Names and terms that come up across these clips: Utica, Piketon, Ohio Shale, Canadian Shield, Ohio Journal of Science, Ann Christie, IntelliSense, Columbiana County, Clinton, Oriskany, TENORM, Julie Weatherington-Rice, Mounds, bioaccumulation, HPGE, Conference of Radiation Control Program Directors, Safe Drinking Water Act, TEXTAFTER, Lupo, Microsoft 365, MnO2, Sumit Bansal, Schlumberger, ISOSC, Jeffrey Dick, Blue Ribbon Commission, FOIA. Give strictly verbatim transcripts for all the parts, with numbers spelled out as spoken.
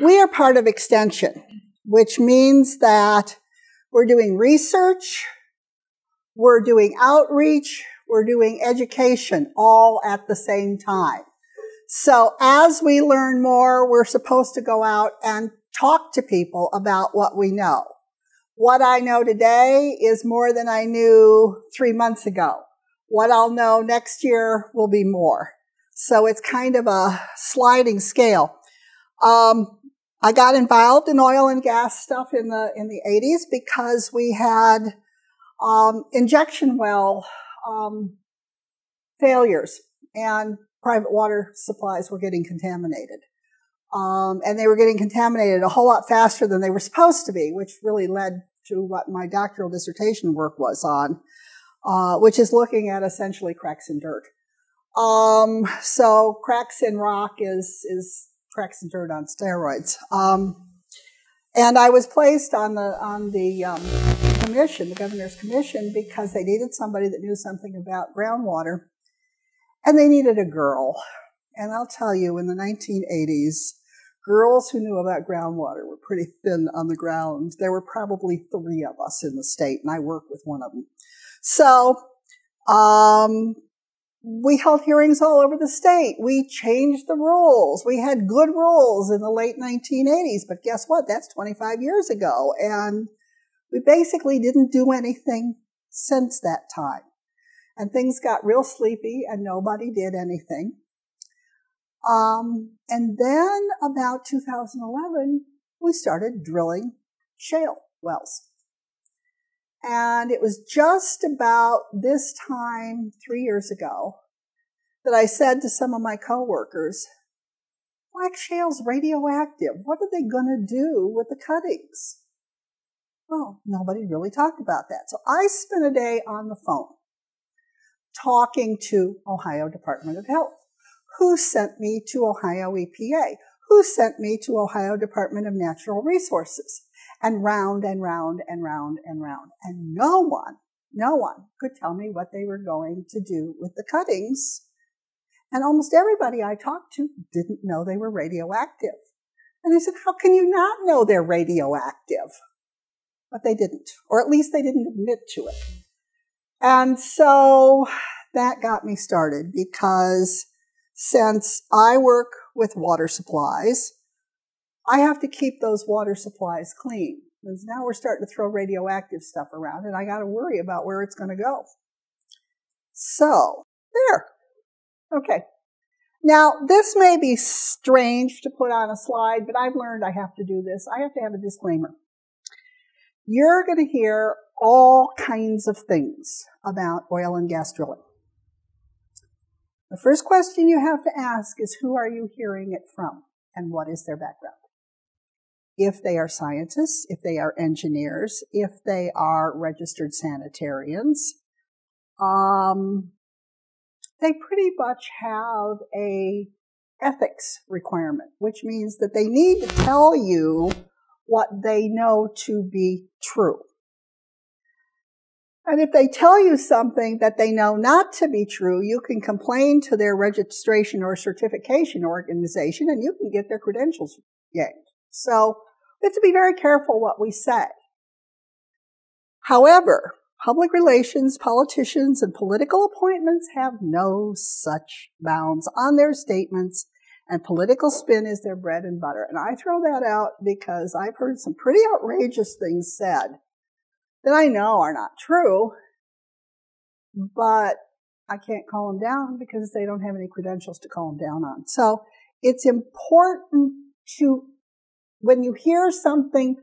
We are part of Extension, which means that we're doing research, we're doing outreach, we're doing education all at the same time. So as we learn more, we're supposed to go out and talk to people about what we know. What I know today is more than I knew three months ago. What I'll know next year will be more. So it's kind of a sliding scale. Um, I got involved in oil and gas stuff in the in the eighties because we had um, injection well um, failures, and private water supplies were getting contaminated. Um, and they were getting contaminated a whole lot faster than they were supposed to be, which really led to what my doctoral dissertation work was on, uh, which is looking at essentially cracks in dirt. Um, so cracks in rock is is cracks in dirt on steroids. Um, and I was placed on the on the um, commission, the governor's commission, because they needed somebody that knew something about groundwater, and they needed a girl. And I'll tell you, in the nineteen eighties, girls who knew about groundwater were pretty thin on the ground. There were probably three of us in the state, and I worked with one of them. So um, we held hearings all over the state. We changed the rules. We had good rules in the late nineteen eighties, but guess what? That's twenty-five years ago, and we basically didn't do anything since that time. And things got real sleepy, and nobody did anything. Um, and then about two thousand eleven, we started drilling shale wells. And it was just about this time, three years ago, that I said to some of my coworkers, black shale's radioactive. What are they going to do with the cuttings? Well, nobody really talked about that. So I spent a day on the phone talking to Ohio Department of Health, who sent me to Ohio E P A, who sent me to Ohio Department of Natural Resources, and round and round and round and round. And no one, no one could tell me what they were going to do with the cuttings. And almost everybody I talked to didn't know they were radioactive. And I said, how can you not know they're radioactive? But they didn't, or at least they didn't admit to it. And so that got me started, because since I work with water supplies, I have to keep those water supplies clean. Because now we're starting to throw radioactive stuff around, and I got to worry about where it's going to go. So, there. Okay. Now, this may be strange to put on a slide, but I've learned I have to do this. I have to have a disclaimer. You're going to hear all kinds of things about oil and gas drilling. The first question you have to ask is, who are you hearing it from, and what is their background? If they are scientists, if they are engineers, if they are registered sanitarians, um, they pretty much have a ethics requirement, which means that they need to tell you what they know to be true. And if they tell you something that they know not to be true, you can complain to their registration or certification organization, and you can get their credentials yanked. So we have to be very careful what we say. However, public relations, politicians, and political appointments have no such bounds on their statements, and political spin is their bread and butter. And I throw that out because I've heard some pretty outrageous things said that I know are not true, but I can't call them down because they don't have any credentials to call them down on. So it's important to, when you hear something,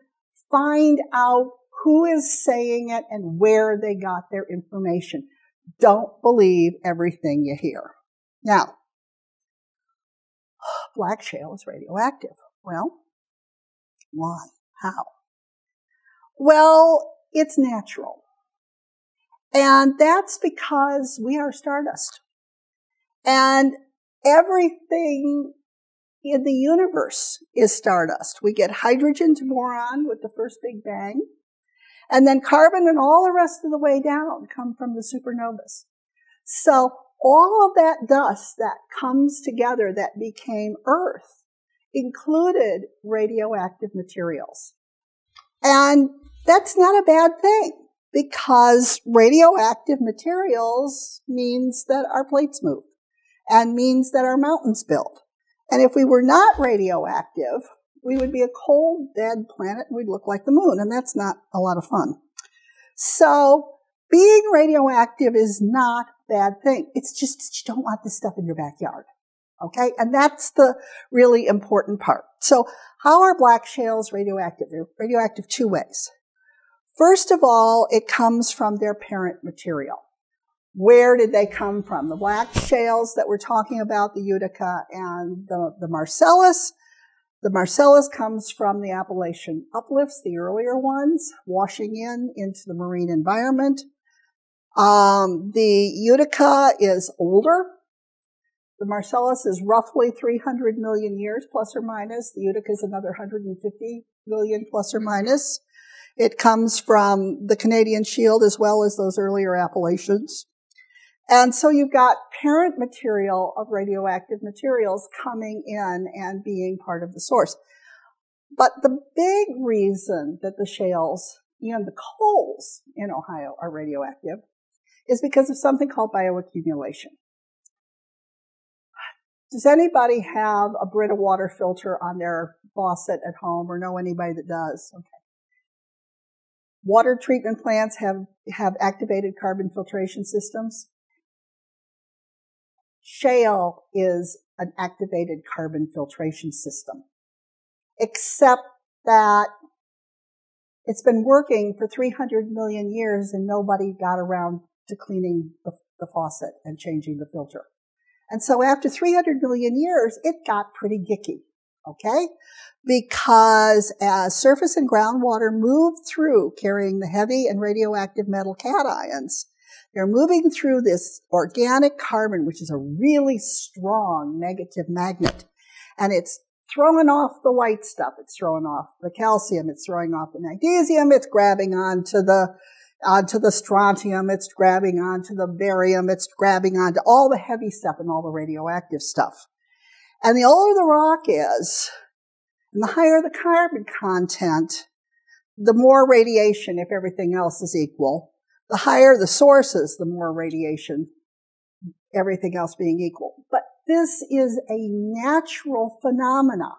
find out who is saying it and where they got their information. Don't believe everything you hear. Now, black shale is radioactive. Well, why? How? Well, it's natural. And that's because we are stardust. And everything in the universe is stardust. We get hydrogen to boron with the first Big Bang. And then carbon and all the rest of the way down come from the supernovas. So all of that dust that comes together that became Earth included radioactive materials. And that's not a bad thing, because radioactive materials means that our plates move and means that our mountains build. And if we were not radioactive, we would be a cold, dead planet, and we'd look like the moon, and that's not a lot of fun. So being radioactive is not a bad thing. It's just you don't want this stuff in your backyard, okay? And that's the really important part. So how are black shales radioactive? They're radioactive two ways. First of all, it comes from their parent material. Where did they come from? The black shales that we're talking about, the Utica and the, the Marcellus. The Marcellus comes from the Appalachian uplifts, the earlier ones, washing in into the marine environment. Um, the Utica is older. The Marcellus is roughly three hundred million years, plus or minus. The Utica is another one hundred fifty million, plus or minus. It comes from the Canadian Shield as well as those earlier Appalachians. And so you've got parent material of radioactive materials coming in and being part of the source. But the big reason that the shales and the coals in Ohio are radioactive is because of something called bioaccumulation. Does anybody have a Brita water filter on their faucet at home, or know anybody that does? Okay. Water treatment plants have, have activated carbon filtration systems. Shale is an activated carbon filtration system, except that it's been working for three hundred million years and nobody got around to cleaning the, the faucet and changing the filter. And so after three hundred million years, it got pretty gicky, okay? Because as surface and groundwater move through carrying the heavy and radioactive metal cations, they're moving through this organic carbon, which is a really strong negative magnet. And it's throwing off the light stuff. It's throwing off the calcium. It's throwing off the magnesium. It's grabbing onto the, onto the strontium. It's grabbing onto the barium. It's grabbing onto all the heavy stuff and all the radioactive stuff. And the older the rock is, and the higher the carbon content, the more radiation, if everything else is equal. The higher the sources, the more radiation, everything else being equal. But this is a natural phenomena.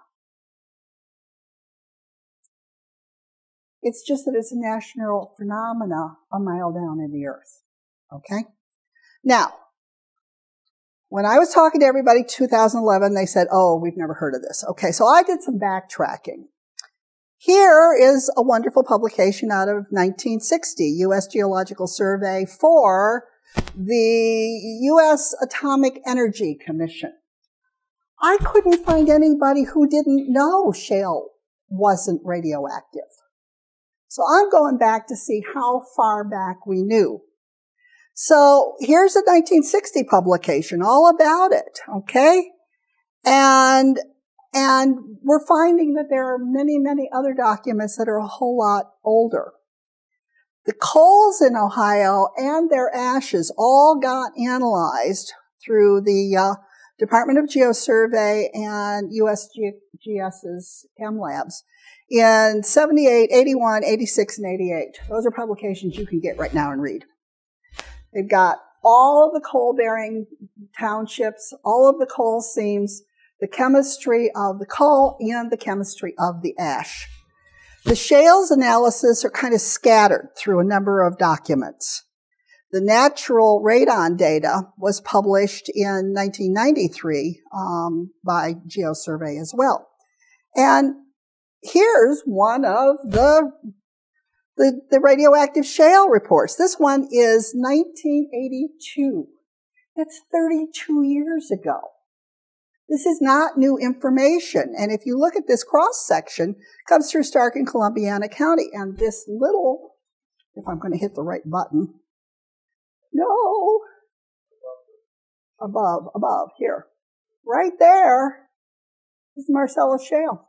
It's just that it's a natural phenomena a mile down in the earth, okay? Now, when I was talking to everybody in two thousand eleven, they said, oh, we've never heard of this. Okay, so I did some backtracking. Here is a wonderful publication out of nineteen sixty, U S Geological Survey for the U S Atomic Energy Commission. I couldn't find anybody who didn't know shale wasn't radioactive. So I'm going back to see how far back we knew. So here's a nineteen sixty publication all about it, okay? And And we're finding that there are many, many other documents that are a whole lot older. The coals in Ohio and their ashes all got analyzed through the uh, Department of Geosurvey and U S G S's Chem Labs in seventy-eight, eighty-one, eighty-six, and eighty-eight. Those are publications you can get right now and read. They've got all of the coal-bearing townships, all of the coal seams, the chemistry of the coal, and the chemistry of the ash. The shales analysis are kind of scattered through a number of documents. The natural radon data was published in nineteen ninety-three um, by GeoSurvey as well. And here's one of the, the, the radioactive shale reports. This one is nineteen eighty-two. That's thirty-two years ago. This is not new information. And if you look at this cross-section, it comes through Stark and Columbiana County. And this little, if I'm going to hit the right button, no, above, above, here. Right there is Marcellus Shale,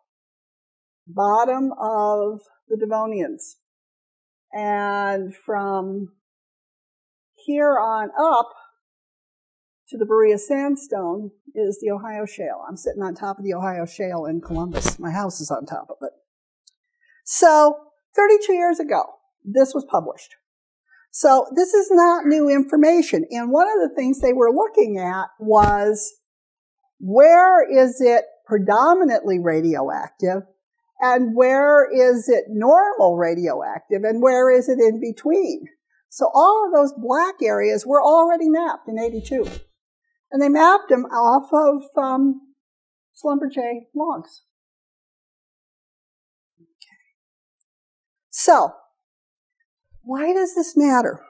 bottom of the Devonians. And from here on up to the Berea Sandstone is the Ohio Shale. I'm sitting on top of the Ohio Shale in Columbus. My house is on top of it. So thirty-two years ago, this was published. So this is not new information. And one of the things they were looking at was, where is it predominantly radioactive, and where is it normal radioactive, and where is it in between? So all of those black areas were already mapped in eighty-two. And they mapped them off of um, Schlumberger logs. Okay. So, why does this matter?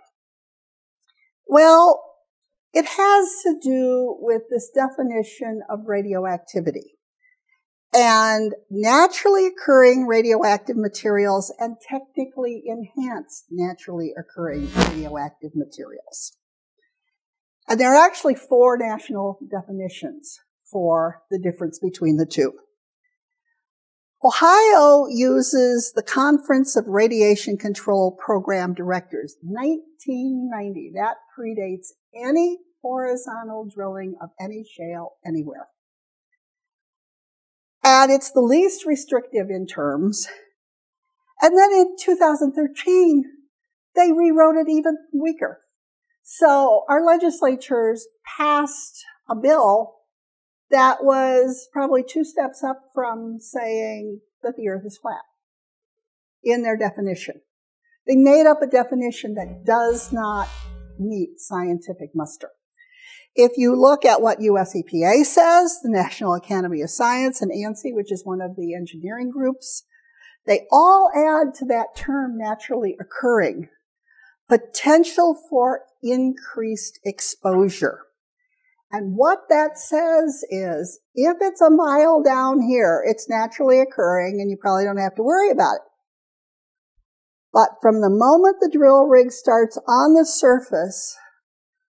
Well, it has to do with this definition of radioactivity and naturally occurring radioactive materials and technically enhanced naturally occurring radioactive materials. And there are actually four national definitions for the difference between the two. Ohio uses the Conference of Radiation Control Program Directors, nineteen ninety. That predates any horizontal drilling of any shale anywhere. And it's the least restrictive in terms. And then in two thousand thirteen, they rewrote it even weaker. So our legislatures passed a bill that was probably two steps up from saying that the earth is flat in their definition. They made up a definition that does not meet scientific muster. If you look at what U S E P A says, the National Academy of Science, and ANSI, which is one of the engineering groups, they all add to that term naturally occurring potential for increased exposure. And what that says is, if it's a mile down here, it's naturally occurring and you probably don't have to worry about it. But from the moment the drill rig starts on the surface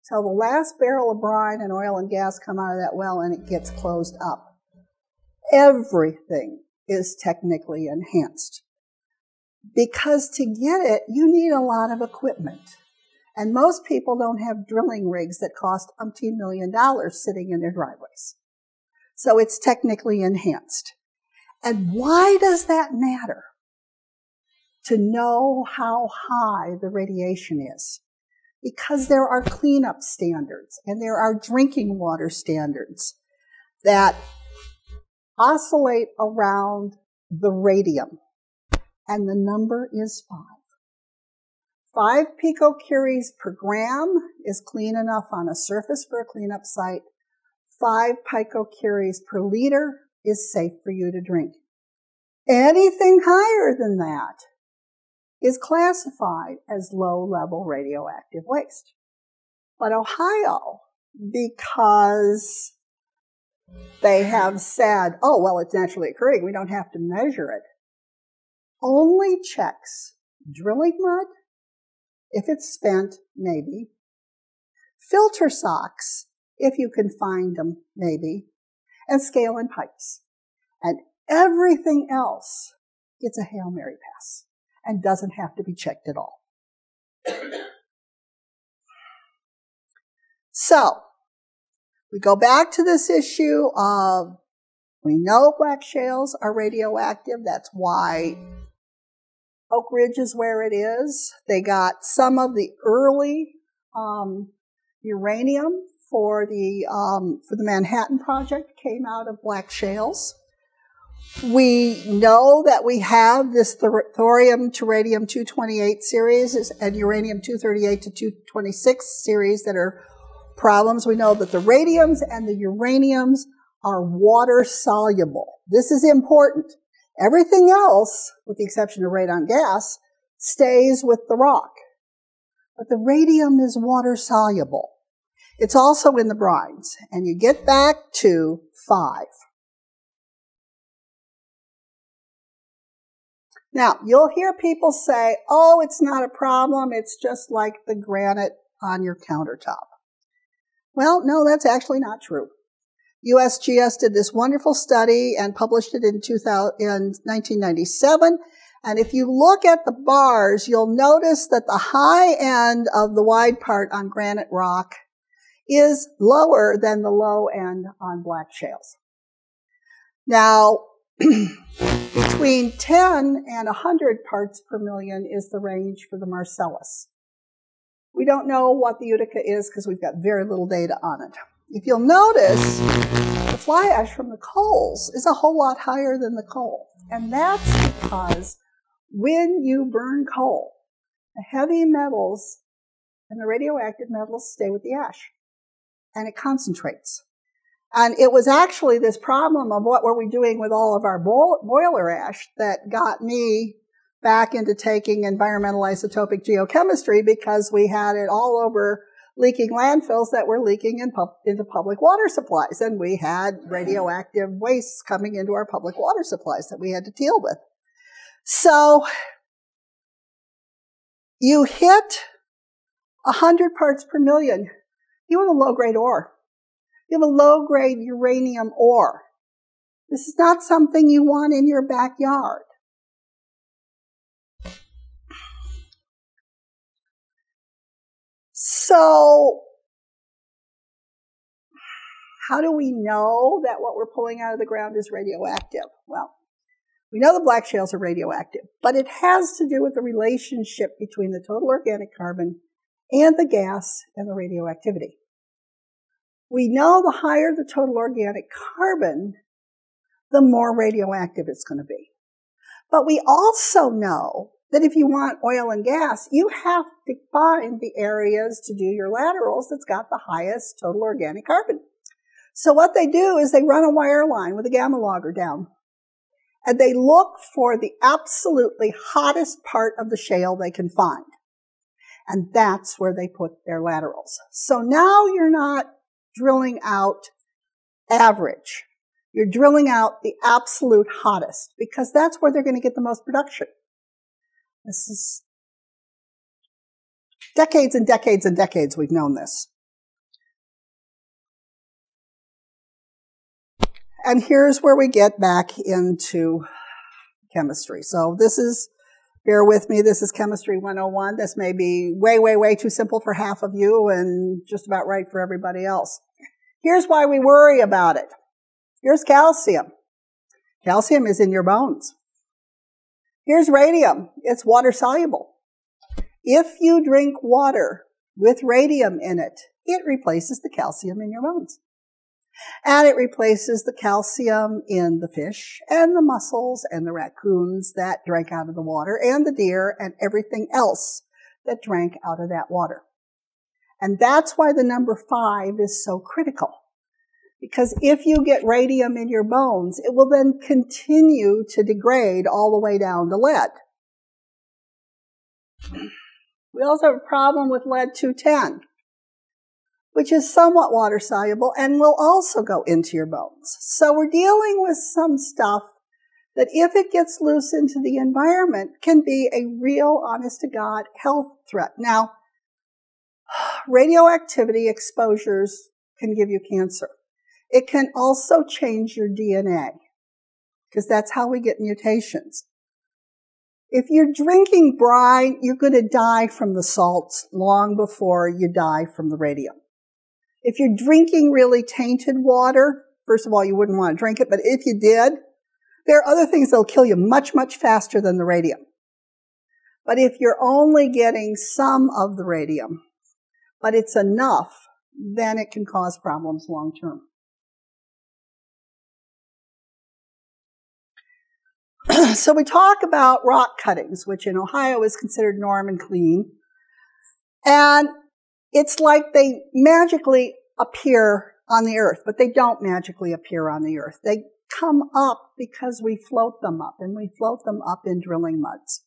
till the last barrel of brine and oil and gas come out of that well and it gets closed up, everything is technically enhanced. Because to get it, you need a lot of equipment. And most people don't have drilling rigs that cost umpteen million dollars sitting in their driveways. So it's technically enhanced. And why does that matter? To know how high the radiation is. Because there are cleanup standards and there are drinking water standards that oscillate around the radium. And the number is five. Five picocuries per gram is clean enough on a surface for a cleanup site. Five picocuries per liter is safe for you to drink. Anything higher than that is classified as low-level radioactive waste. But Ohio, because they have said, oh, well, it's naturally occurring, we don't have to measure it, only checks drilling mud, if it's spent, maybe. Filter socks, if you can find them, maybe. And scale and pipes. And everything else gets a Hail Mary pass and doesn't have to be checked at all. So, we go back to this issue of, we know black shales are radioactive, that's why Oak Ridge is where it is. They got some of the early um, uranium for the, um, for the Manhattan Project came out of black shales. We know that we have this thorium to radium two twenty-eight series and uranium two thirty-eight to two twenty-six series that are problems. We know that the radiums and the uraniums are water soluble. This is important. Everything else, with the exception of radon gas, stays with the rock. But the radium is water-soluble. It's also in the brines. And you get back to five. Now, you'll hear people say, oh, it's not a problem. It's just like the granite on your countertop. Well, no, that's actually not true. U S G S did this wonderful study and published it in, nineteen ninety-seven. And if you look at the bars, you'll notice that the high end of the wide part on granite rock is lower than the low end on black shales. Now, between ten and one hundred parts per million is the range for the Marcellus. We don't know what the Utica is because we've got very little data on it. If you'll notice, the fly ash from the coals is a whole lot higher than the coal. And that's because when you burn coal, the heavy metals and the radioactive metals stay with the ash, and it concentrates. And it was actually this problem of what were we doing with all of our boiler ash that got me back into taking environmental isotopic geochemistry, because we had it all over leaking landfills that were leaking in pub into public water supplies, and we had radioactive wastes coming into our public water supplies that we had to deal with. So you hit one hundred parts per million, you have a low-grade ore. You have a low-grade uranium ore. This is not something you want in your backyard. So, how do we know that what we're pulling out of the ground is radioactive? Well, we know the black shales are radioactive, but it has to do with the relationship between the total organic carbon and the gas and the radioactivity. We know the higher the total organic carbon, the more radioactive it's going to be. But we also know that if you want oil and gas, you have to find the areas to do your laterals that's got the highest total organic carbon. So what they do is they run a wire line with a gamma logger down, and they look for the absolutely hottest part of the shale they can find. And that's where they put their laterals. So now you're not drilling out average. You're drilling out the absolute hottest, because that's where they're going to get the most production. This is decades and decades and decades we've known this. And here's where we get back into chemistry. So this is, bear with me, this is Chemistry one oh one. This may be way, way, way too simple for half of you and just about right for everybody else. Here's why we worry about it. Here's calcium. Calcium is in your bones. Here's radium. It's water soluble. If you drink water with radium in it, it replaces the calcium in your bones. And it replaces the calcium in the fish and the mussels and the raccoons that drank out of the water and the deer and everything else that drank out of that water. And that's why the number five is so critical. Because if you get radium in your bones, it will then continue to degrade all the way down to lead. We also have a problem with lead two ten. Which is somewhat water soluble and will also go into your bones. So we're dealing with some stuff that, if it gets loose into the environment, can be a real, honest to God, health threat. Now, radioactivity exposures can give you cancer. It can also change your D N A, because that's how we get mutations. If you're drinking brine, you're going to die from the salts long before you die from the radium. If you're drinking really tainted water, first of all, you wouldn't want to drink it, but if you did, there are other things that'll kill you much, much faster than the radium. But if you're only getting some of the radium, but it's enough, then it can cause problems long term. So we talk about rock cuttings, which in Ohio is considered norm and clean. And it's like they magically appear on the earth, but they don't magically appear on the earth. They come up because we float them up, and we float them up in drilling muds.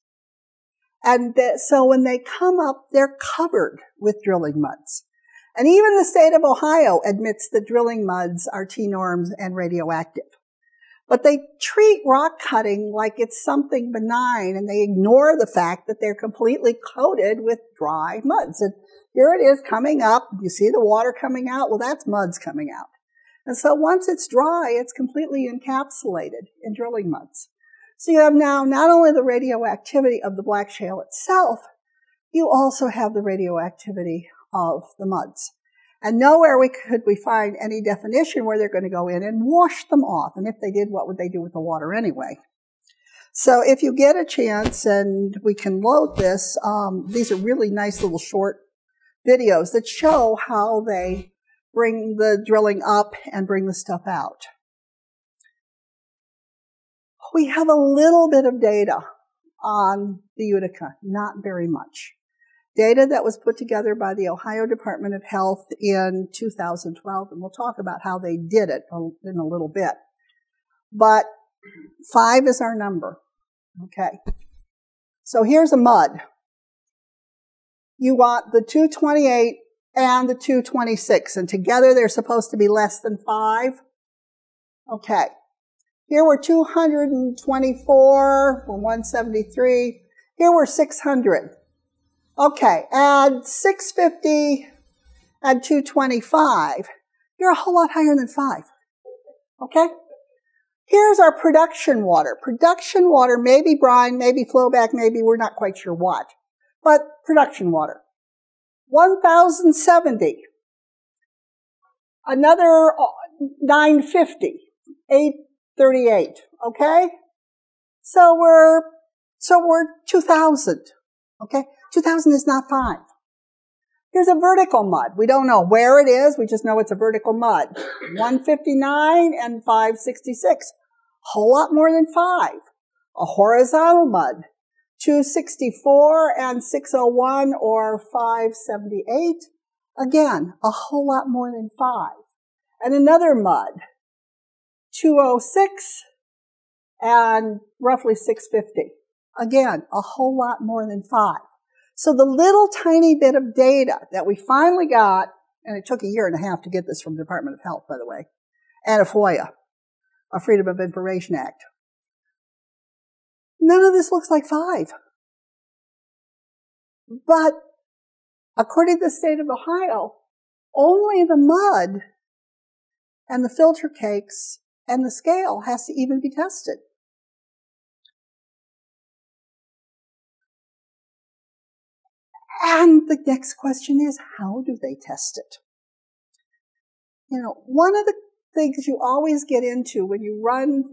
And that, so when they come up, they're covered with drilling muds. And even the state of Ohio admits that drilling muds are T norms and radioactive. But they treat rock cutting like it's something benign, and they ignore the fact that they're completely coated with dry muds. And here it is coming up. You see the water coming out? Well, that's muds coming out. And so once it's dry, it's completely encapsulated in drilling muds. So you have now not only the radioactivity of the black shale itself, you also have the radioactivity of the muds. And nowhere we could we find any definition where they're going to go in and wash them off. And if they did, what would they do with the water anyway? So if you get a chance, and we can load this, um, these are really nice little short videos that show how they bring the drilling up and bring the stuff out. We have a little bit of data on the Utica, not very much. Data that was put together by the Ohio Department of Health in two thousand twelve, and we'll talk about how they did it in a little bit. But five is our number. Okay. So here's a mud. You want the two twenty-eight and the two twenty-six, and together they're supposed to be less than five. Okay. Here we're two hundred twenty-four, we're one seventy-three. Here we're six hundred. Okay, add six fifty and two twenty-five. You're a whole lot higher than five. Okay? Here's our production water. Production water, maybe brine, maybe flowback, maybe we're not quite sure what. But production water. one thousand seventy. Another nine fifty. eight thirty-eight. Okay? So we're, so we're two thousand. Okay? two thousand is not five. Here's a vertical mud. We don't know where it is. We just know it's a vertical mud. one fifty-nine and five sixty-six. Whole lot more than five. A horizontal mud. two sixty-four and six oh one or five seventy-eight. Again, a whole lot more than five. And another mud. two oh six and roughly six fifty. Again, a whole lot more than five. So the little tiny bit of data that we finally got, and it took a year and a half to get this from the Department of Health, by the way, and a FOIA, a Freedom of Information Act. None of this looks like five. But according to the state of Ohio, only the mud and the filter cakes and the scale has to even be tested. And the next question is, how do they test it? You know, one of the things you always get into when you run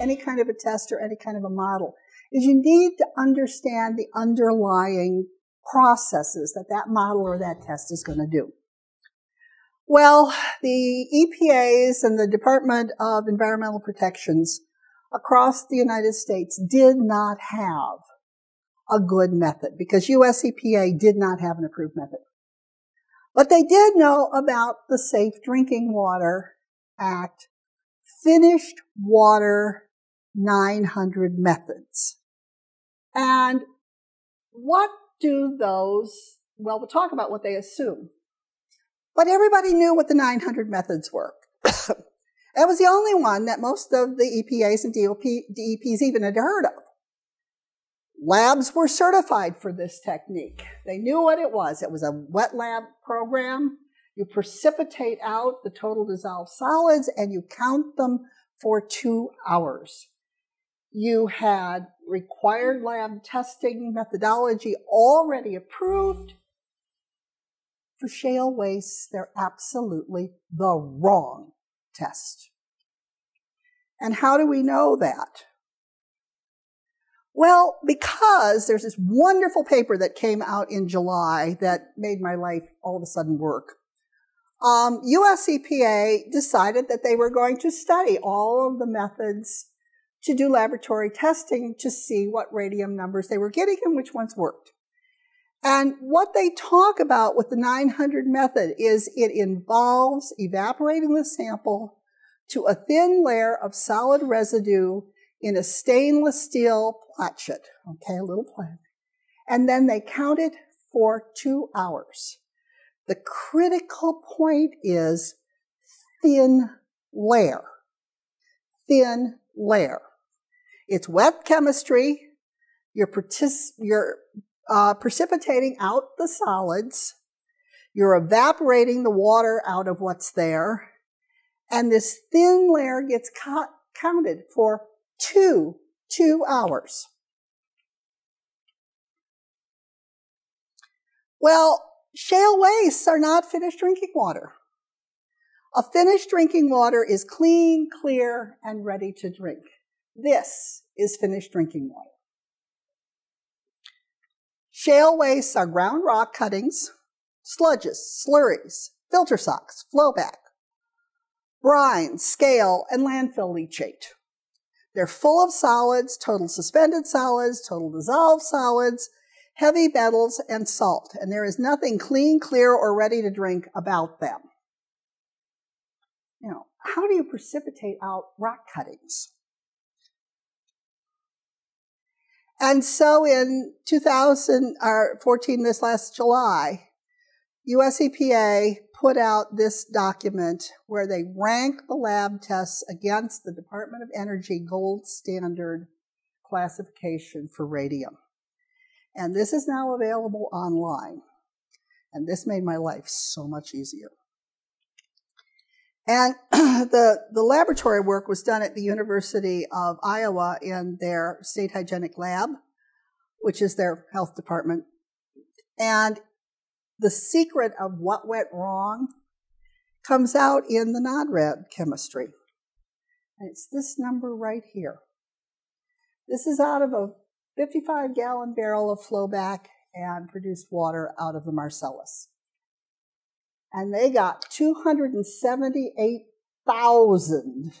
any kind of a test or any kind of a model is you need to understand the underlying processes that that model or that test is going to do. Well, the E P As and the Department of Environmental Protections across the United States did not have a good method because U S E P A did not have an approved method. But they did know about the Safe Drinking Water Act Finished Water nine hundred methods. And what do those, well, we'll talk about what they assume. But everybody knew what the nine hundred methods were. That was the only one that most of the E P As and D E Ps even had heard of. Labs were certified for this technique. They knew what it was. It was a wet lab program. You precipitate out the total dissolved solids and you count them for two hours. You had required lab testing methodology already approved. For shale wastes, they're absolutely the wrong test. And how do we know that? Well, because there's this wonderful paper that came out in July that made my life all of a sudden work. Um, U S E P A decided that they were going to study all of the methods to do laboratory testing to see what radium numbers they were getting and which ones worked. And what they talk about with the nine hundred method is it involves evaporating the sample to a thin layer of solid residue in a stainless steel platchet, okay, a little plant, and then they count it for two hours. The critical point is thin layer, thin layer. It's wet chemistry. You're partic- you're Uh, precipitating out the solids, you're evaporating the water out of what's there, and this thin layer gets co- counted for two, two hours. Well, Shale wastes are not finished drinking water. A finished drinking water is clean, clear, and ready to drink. This is finished drinking water. Shale wastes are ground rock cuttings, sludges, slurries, filter socks, flowback, brine, scale, and landfill leachate. They're full of solids, total suspended solids, total dissolved solids, heavy metals, and salt. And there is nothing clean, clear, or ready to drink about them. Now, how do you precipitate out rock cuttings? And so in two thousand fourteen, this last July, U S E P A put out this document where they rank the lab tests against the Department of Energy gold standard classification for radium. And this is now available online. And this made my life so much easier. And the, the laboratory work was done at the University of Iowa in their State Hygienic Lab, which is their health department. And the secret of what went wrong comes out in the NORM chemistry. And it's this number right here. This is out of a fifty-five gallon barrel of flowback and produced water out of the Marcellus. And they got two hundred seventy-eight thousand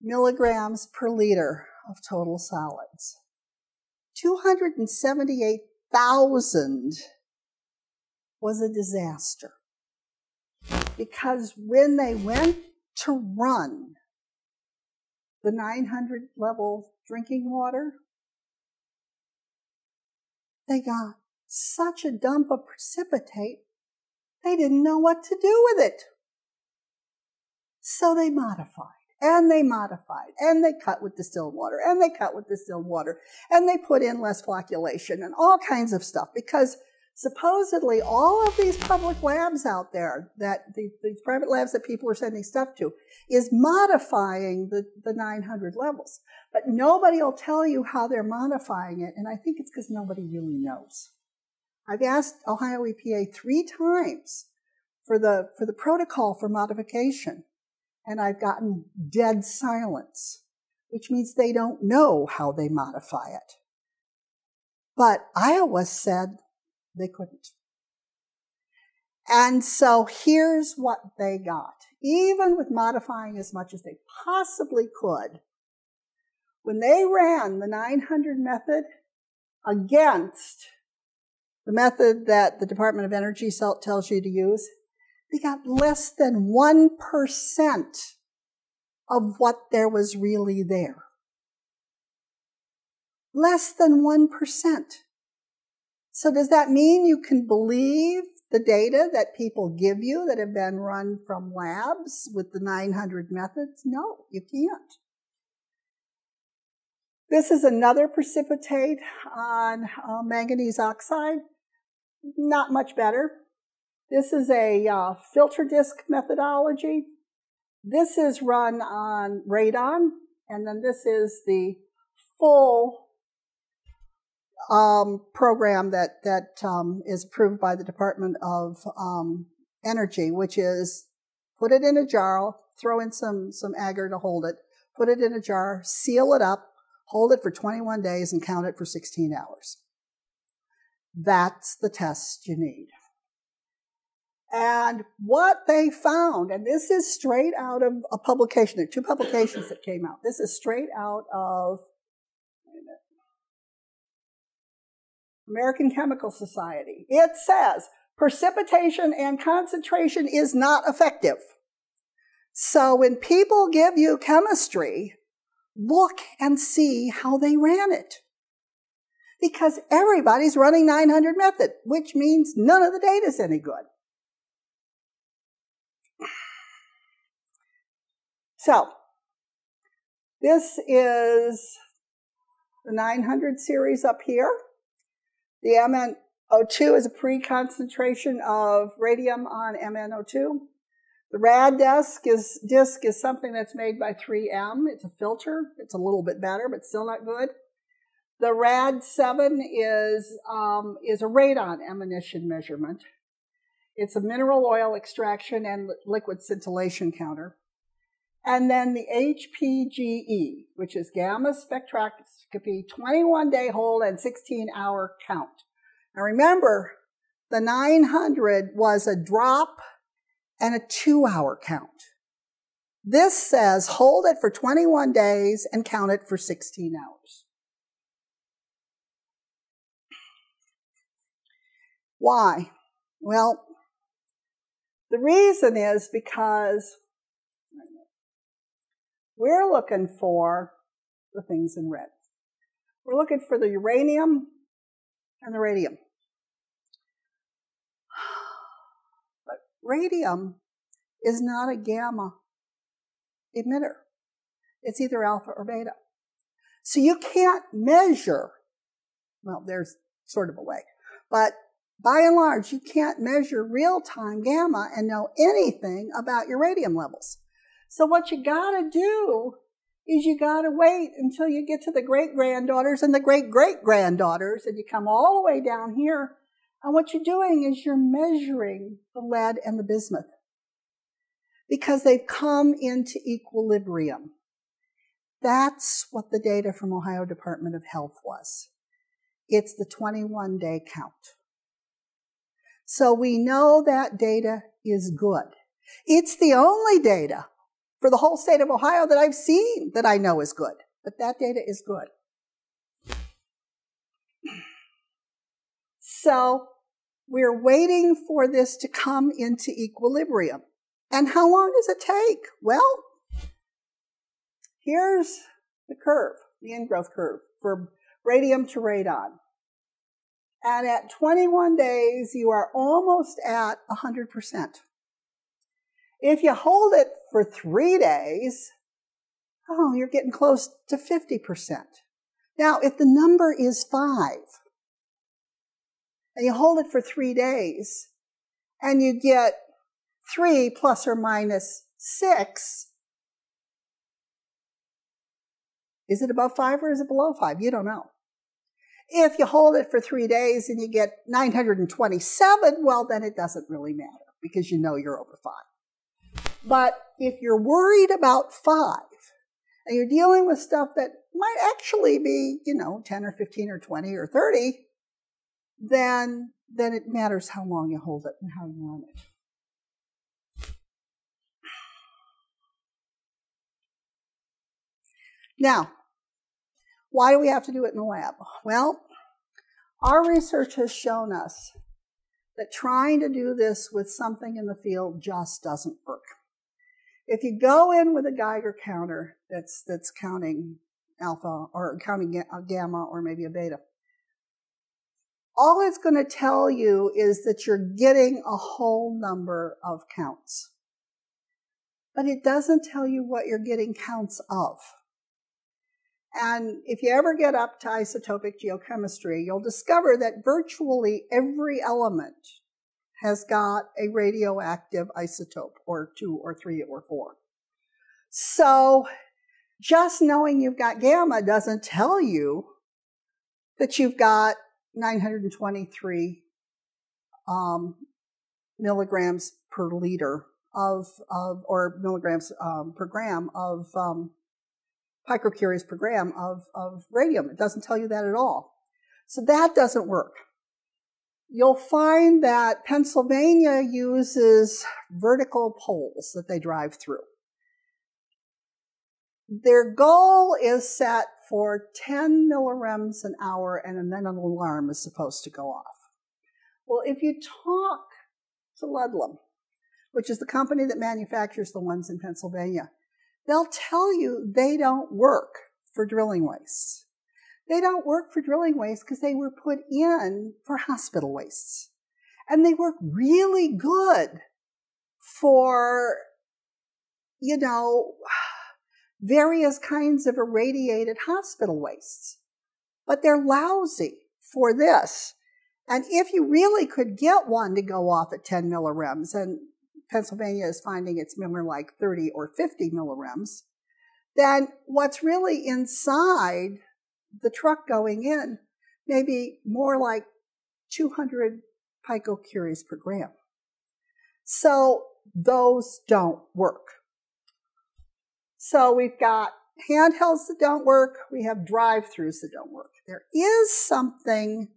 milligrams per liter of total solids. two hundred seventy-eight thousand was a disaster, because when they went to run the nine hundred level drinking water, they got such a dump of precipitate, they didn't know what to do with it. So they modified, and they modified, and they cut with distilled water, and they cut with distilled water, and they put in less flocculation and all kinds of stuff, because supposedly all of these public labs out there, that the, these private labs that people are sending stuff to, is modifying the, the nine hundred levels. But nobody will tell you how they're modifying it, and I think it's because nobody really knows. I've asked Ohio E P A three times for the, for the protocol for modification, and I've gotten dead silence, which means they don't know how they modify it. But Iowa said they couldn't. And so here's what they got. Even with modifying as much as they possibly could, when they ran the nine hundred method against the method that the Department of Energy tells you to use, they got less than one percent of what there was really there. Less than one percent. So does that mean you can believe the data that people give you that have been run from labs with the nine hundred methods? No, you can't. This is another precipitate on uh, manganese oxide. Not much better. This is a uh, filter disk methodology. This is run on radon, and then this is the full um, program that, that um, is approved by the Department of um, Energy, which is put it in a jar, throw in some, some agar to hold it, put it in a jar, seal it up, hold it for twenty-one days, and count it for sixteen hours. That's the test you need. And what they found, and this is straight out of a publication. There are two publications that came out. This is straight out of wait a minute, American Chemical Society. It says precipitation and concentration is not effective. So when people give you chemistry, look and see how they ran it. Because everybody's running nine hundred method, which means none of the data's any good. So, this is the nine hundred series up here. The M n O two is a pre-concentration of radium on M n O two. The RAD disk is, disk is something that's made by three M. It's a filter. It's a little bit better, but still not good. The R A D seven is, um, is a radon emission measurement. It's a mineral oil extraction and liquid scintillation counter. And then the H P G E, which is gamma spectroscopy, twenty-one day hold and sixteen hour count. Now remember, the nine hundred was a drop and a two hour count. This says hold it for twenty-one days and count it for sixteen hours. Why? Well, the reason is because we're looking for the things in red. We're looking for the uranium and the radium. But radium is not a gamma emitter. It's either alpha or beta. So you can't measure, well, there's sort of a way, but by and large, you can't measure real-time gamma and know anything about your radium levels. So what you gotta do is you gotta wait until you get to the great-granddaughters and the great-great-granddaughters, and you come all the way down here, and what you're doing is you're measuring the lead and the bismuth because they've come into equilibrium. That's what the data from Ohio Department of Health was. It's the twenty-one day count. So we know that data is good. It's the only data for the whole state of Ohio that I've seen that I know is good, but that data is good. So we're waiting for this to come into equilibrium. And how long does it take? Well, here's the curve, the ingrowth curve for radium to radon. And at twenty-one days, you are almost at one hundred percent. If you hold it for three days, oh, you're getting close to fifty percent. Now, if the number is five, and you hold it for three days, and you get three plus or minus six, is it above five or is it below five? You don't know. If you hold it for three days and you get nine hundred twenty-seven, well, then it doesn't really matter because you know you're over five. But if you're worried about five and you're dealing with stuff that might actually be, you know, ten or fifteen or twenty or thirty, then, then it matters how long you hold it and how you run it. Now, why do we have to do it in the lab? Well, our research has shown us that trying to do this with something in the field just doesn't work. If you go in with a Geiger counter that's, that's counting alpha or counting gamma or maybe a beta, all it's going to tell you is that you're getting a whole number of counts. But it doesn't tell you what you're getting counts of. And if you ever get up to isotopic geochemistry, you'll discover that virtually every element has got a radioactive isotope, or two, or three, or four. So just knowing you've got gamma doesn't tell you that you've got nine hundred twenty-three um, milligrams per liter of, of or milligrams um, per gram of um, picocuries per gram of, of radium. It doesn't tell you that at all. So that doesn't work. You'll find that Pennsylvania uses vertical poles that they drive through. Their goal is set for ten millirems an hour, and then an alarm is supposed to go off. Well, if you talk to Ludlum, which is the company that manufactures the ones in Pennsylvania, they'll tell you they don't work for drilling wastes. They don't work for drilling wastes because they were put in for hospital wastes. And they work really good for, you know, various kinds of irradiated hospital wastes. But they're lousy for this. And if you really could get one to go off at ten millirems, and Pennsylvania is finding it's more like thirty or fifty millirems, then what's really inside the truck going in may be more like two hundred picocuries per gram. So those don't work. So we've got handhelds that don't work. We have drive-throughs that don't work. There is something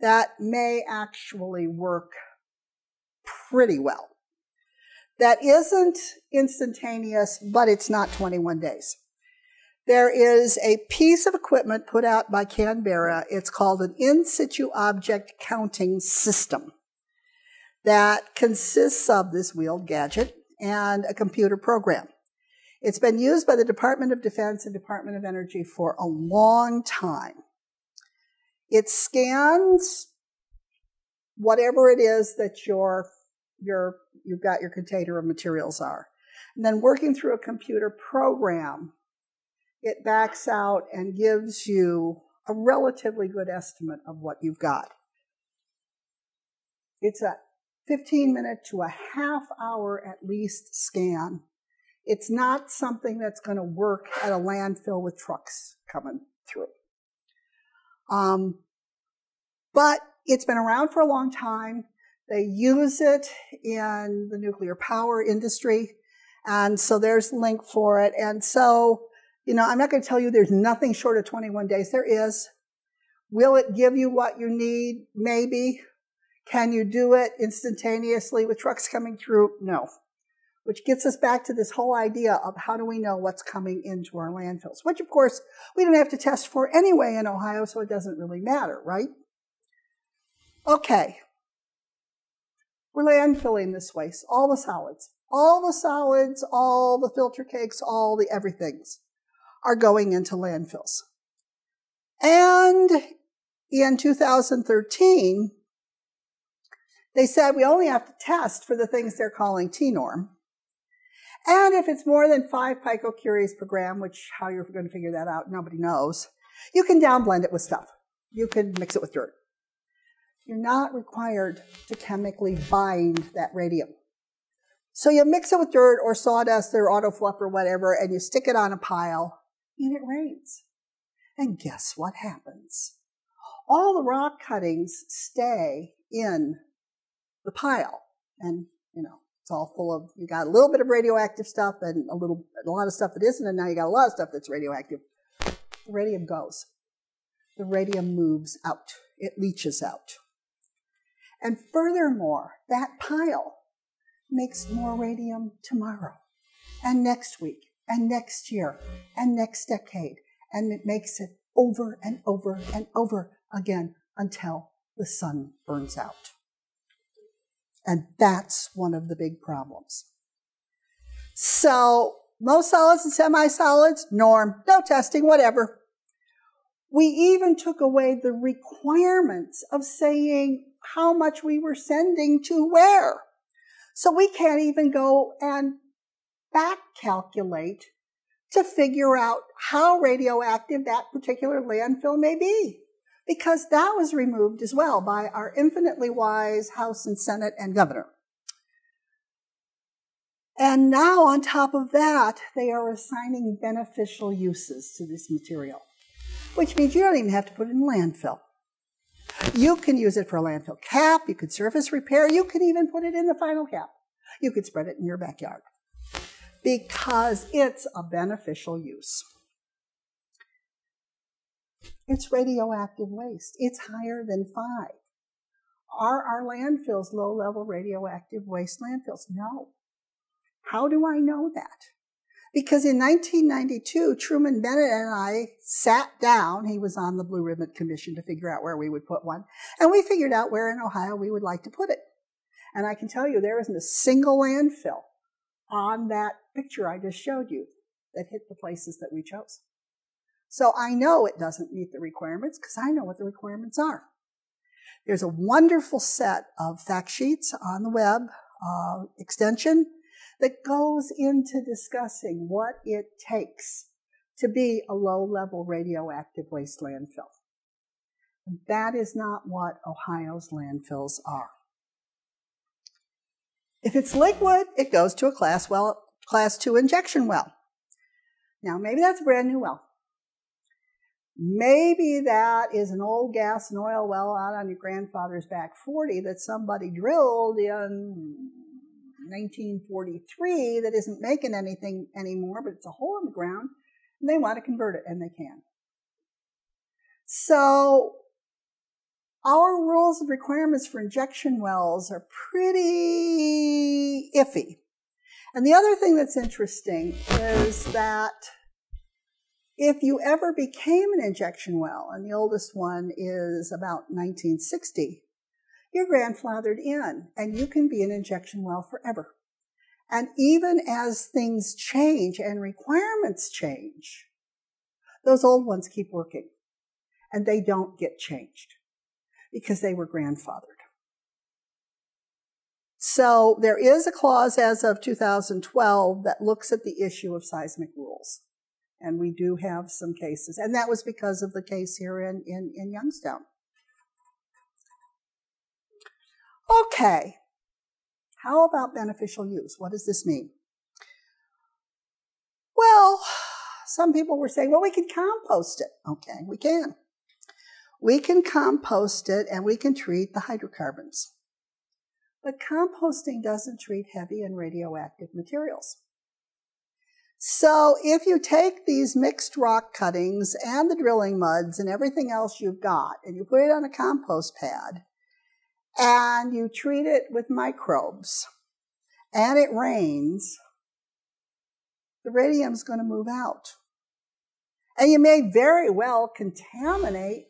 that may actually work pretty well. That isn't instantaneous, but it's not twenty-one days. There is a piece of equipment put out by Canberra. It's called an in-situ object counting system that consists of this wheeled gadget and a computer program. It's been used by the Department of Defense and Department of Energy for a long time. It scans whatever it is that your, your, you've got your container of materials are. And then working through a computer program, it backs out and gives you a relatively good estimate of what you've got. It's a fifteen minute to a half hour at least scan. It's not something that's going to work at a landfill with trucks coming through. Um, but it's been around for a long time. They use it in the nuclear power industry. And so there's a link for it. And so, you know, I'm not going to tell you there's nothing short of twenty-one days. There is. Will it give you what you need? Maybe. Can you do it instantaneously with trucks coming through? No. Which gets us back to this whole idea of how do we know what's coming into our landfills, which, of course, we don't have to test for anyway in Ohio, so it doesn't really matter, right? Okay. We're landfilling this waste, all the solids. All the solids, all the filter cakes, all the everythings are going into landfills. And in two thousand thirteen, they said we only have to test for the things they're calling T norm. And if it's more than five picocuries per gram, which how you're going to figure that out, nobody knows, you can downblend it with stuff. You can mix it with dirt. You're not required to chemically bind that radium. So you mix it with dirt or sawdust or autofluff or whatever, and you stick it on a pile, and it rains. And guess what happens? All the rock cuttings stay in the pile, and, you know, it's all full of, you got a little bit of radioactive stuff and a little, a lot of stuff that isn't, and now you got a lot of stuff that's radioactive. The radium goes. The radium moves out. It leaches out. And furthermore, that pile makes more radium tomorrow and next week and next year and next decade, and it makes it over and over and over again until the sun burns out. And that's one of the big problems. So low solids and semi-solids, norm, no testing, whatever. We even took away the requirements of saying how much we were sending to where. So we can't even go and back calculate to figure out how radioactive that particular landfill may be, because that was removed as well by our infinitely wise House and Senate and governor. And now on top of that, they are assigning beneficial uses to this material, which means you don't even have to put it in landfill. You can use it for a landfill cap, you could surface repair, you can even put it in the final cap. You could spread it in your backyard because it's a beneficial use. It's radioactive waste. It's higher than five. Are our landfills low-level radioactive waste landfills? No. How do I know that? Because in nineteen ninety-two, Truman Bennett and I sat down. He was on the Blue Ribbon Commission to figure out where we would put one. And we figured out where in Ohio we would like to put it. And I can tell you there isn't a single landfill on that picture I just showed you that hit the places that we chose. So I know it doesn't meet the requirements because I know what the requirements are. There's a wonderful set of fact sheets on the web uh, extension that goes into discussing what it takes to be a low-level radioactive waste landfill. And that is not what Ohio's landfills are. If it's liquid, it goes to a class well, class two injection well. Now, maybe that's a brand new well. Maybe that is an old gas and oil well out on your grandfather's back forty that somebody drilled in nineteen forty-three that isn't making anything anymore, but it's a hole in the ground, and they want to convert it, and they can. So our rules and requirements for injection wells are pretty iffy. And the other thing that's interesting is that if you ever became an injection well, and the oldest one is about nineteen sixty, you're grandfathered in, and you can be an injection well forever. And even as things change and requirements change, those old ones keep working, and they don't get changed because they were grandfathered. So there is a clause as of two thousand twelve that looks at the issue of seismic rules. And we do have some cases. And that was because of the case here in, in, in Youngstown. Okay. How about beneficial use? What does this mean? Well, some people were saying, well, we can compost it. Okay, we can. We can compost it and we can treat the hydrocarbons. But composting doesn't treat heavy and radioactive materials. So if you take these mixed rock cuttings and the drilling muds and everything else you've got, and you put it on a compost pad, and you treat it with microbes, and it rains, the radium's going to move out. And you may very well contaminate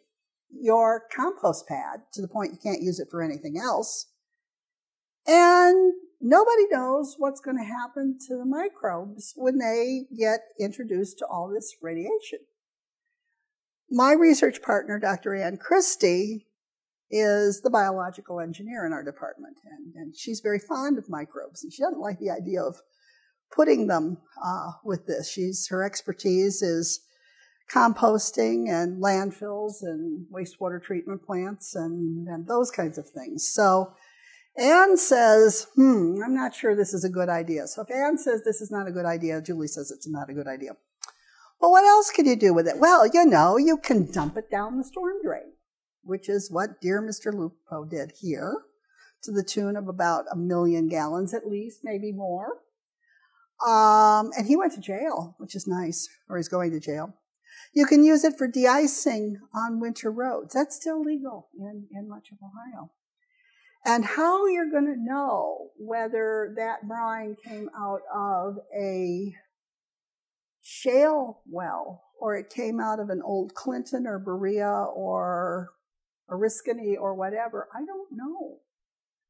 your compost pad to the point you can't use it for anything else. And nobody knows what's going to happen to the microbes when they get introduced to all this radiation. My research partner, Doctor Ann Christie, is the biological engineer in our department, and, and she's very fond of microbes, and she doesn't like the idea of putting them uh, with this. She's, her expertise is composting and landfills and wastewater treatment plants and, and those kinds of things. So Ann says, hmm, I'm not sure this is a good idea. So if Ann says this is not a good idea, Julie says it's not a good idea. Well, what else can you do with it? Well, you know, you can dump it down the storm drain, which is what dear Mister Lupo did here, to the tune of about a million gallons at least, maybe more. Um, and he went to jail, which is nice, or he's going to jail. You can use it for de-icing on winter roads. That's still legal in, in much of Ohio. And how you're going to know whether that brine came out of a shale well or it came out of an old Clinton or Berea or Oriskany or whatever, I don't know,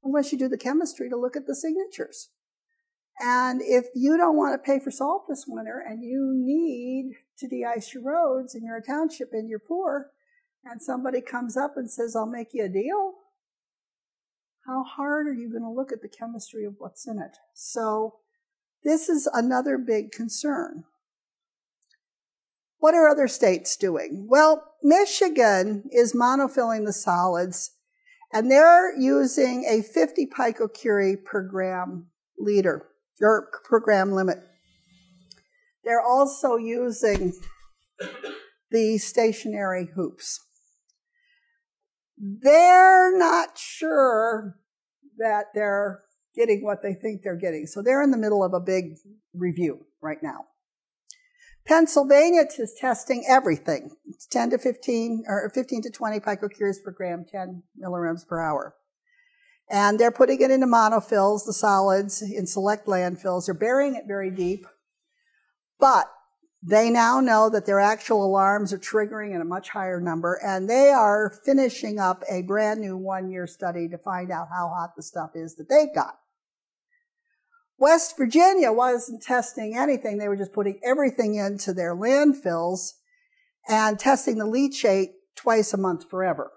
unless you do the chemistry to look at the signatures. And if you don't want to pay for salt this winter and you need to de-ice your roads and you're a township and you're poor, and somebody comes up and says, I'll make you a deal, how hard are you going to look at the chemistry of what's in it? So this is another big concern. What are other states doing? Well, Michigan is monofilling the solids, and they're using a fifty picocurie per gram liter, or per gram limit. They're also using the stationary hoops. They're not sure that they're getting what they think they're getting. So they're in the middle of a big review right now. Pennsylvania is testing everything. It's ten to fifteen, or fifteen to twenty picocuries per gram, ten millirems per hour. And they're putting it into monofills, the solids, in select landfills. They're burying it very deep. But they now know that their actual alarms are triggering at a much higher number, and they are finishing up a brand new one-year study to find out how hot the stuff is that they've got. West Virginia wasn't testing anything. They were just putting everything into their landfills and testing the leachate twice a month forever.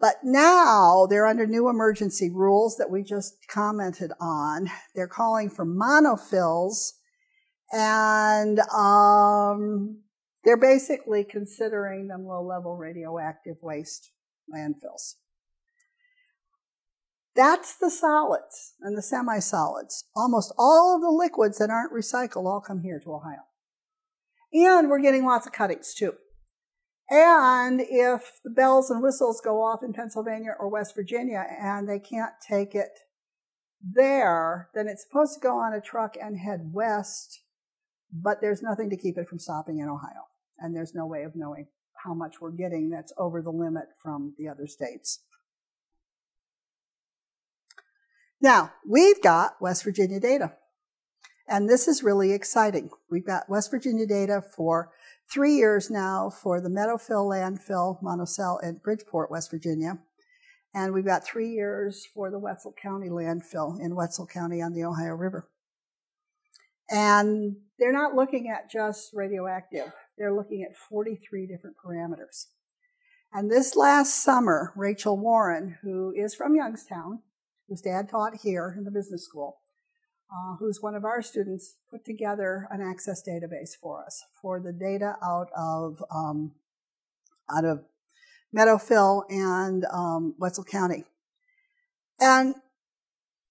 But now they're under new emergency rules that we just commented on. They're calling for monofills, and um, they're basically considering them low-level radioactive waste landfills. That's the solids and the semi-solids. Almost all of the liquids that aren't recycled all come here to Ohio. And we're getting lots of cuttings, too. And if the bells and whistles go off in Pennsylvania or West Virginia and they can't take it there, then it's supposed to go on a truck and head west, but there's nothing to keep it from stopping in Ohio. And there's no way of knowing how much we're getting that's over the limit from the other states. Now, we've got West Virginia data, and this is really exciting. We've got West Virginia data for three years now for the Meadowfill, Landfill, Monticello, and Bridgeport, West Virginia, and we've got three years for the Wetzel County Landfill in Wetzel County on the Ohio River. And they're not looking at just radioactive. They're looking at forty-three different parameters. And this last summer, Rachel Warren, who is from Youngstown, whose dad taught here in the business school, uh, who's one of our students, put together an access database for us for the data out of um, out of Meadowfill and um, Wetzel County. And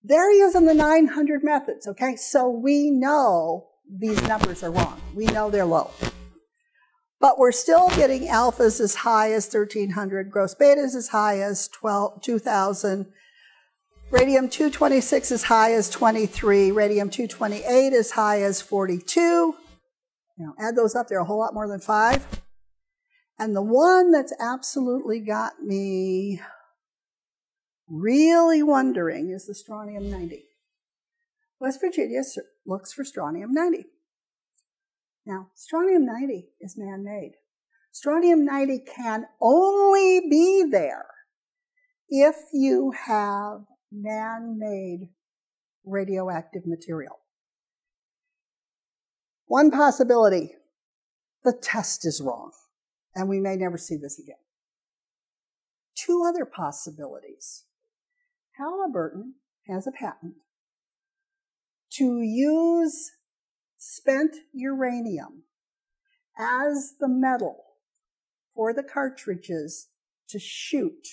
they're using the nine hundred methods, okay? So we know these numbers are wrong. We know they're low. But we're still getting alphas as high as thirteen hundred, gross betas as high as two thousand, radium two twenty-six as high as twenty-three, radium two twenty-eight as high as forty-two. You know, add those up, they're a whole lot more than five. And the one that's absolutely got me really wondering is the strontium ninety. West Virginia looks for strontium ninety. Now, strontium ninety is man-made. Strontium ninety can only be there if you have man-made radioactive material. One possibility, the test is wrong, and we may never see this again. Two other possibilities. Halliburton has a patent to use spent uranium as the metal for the cartridges to shoot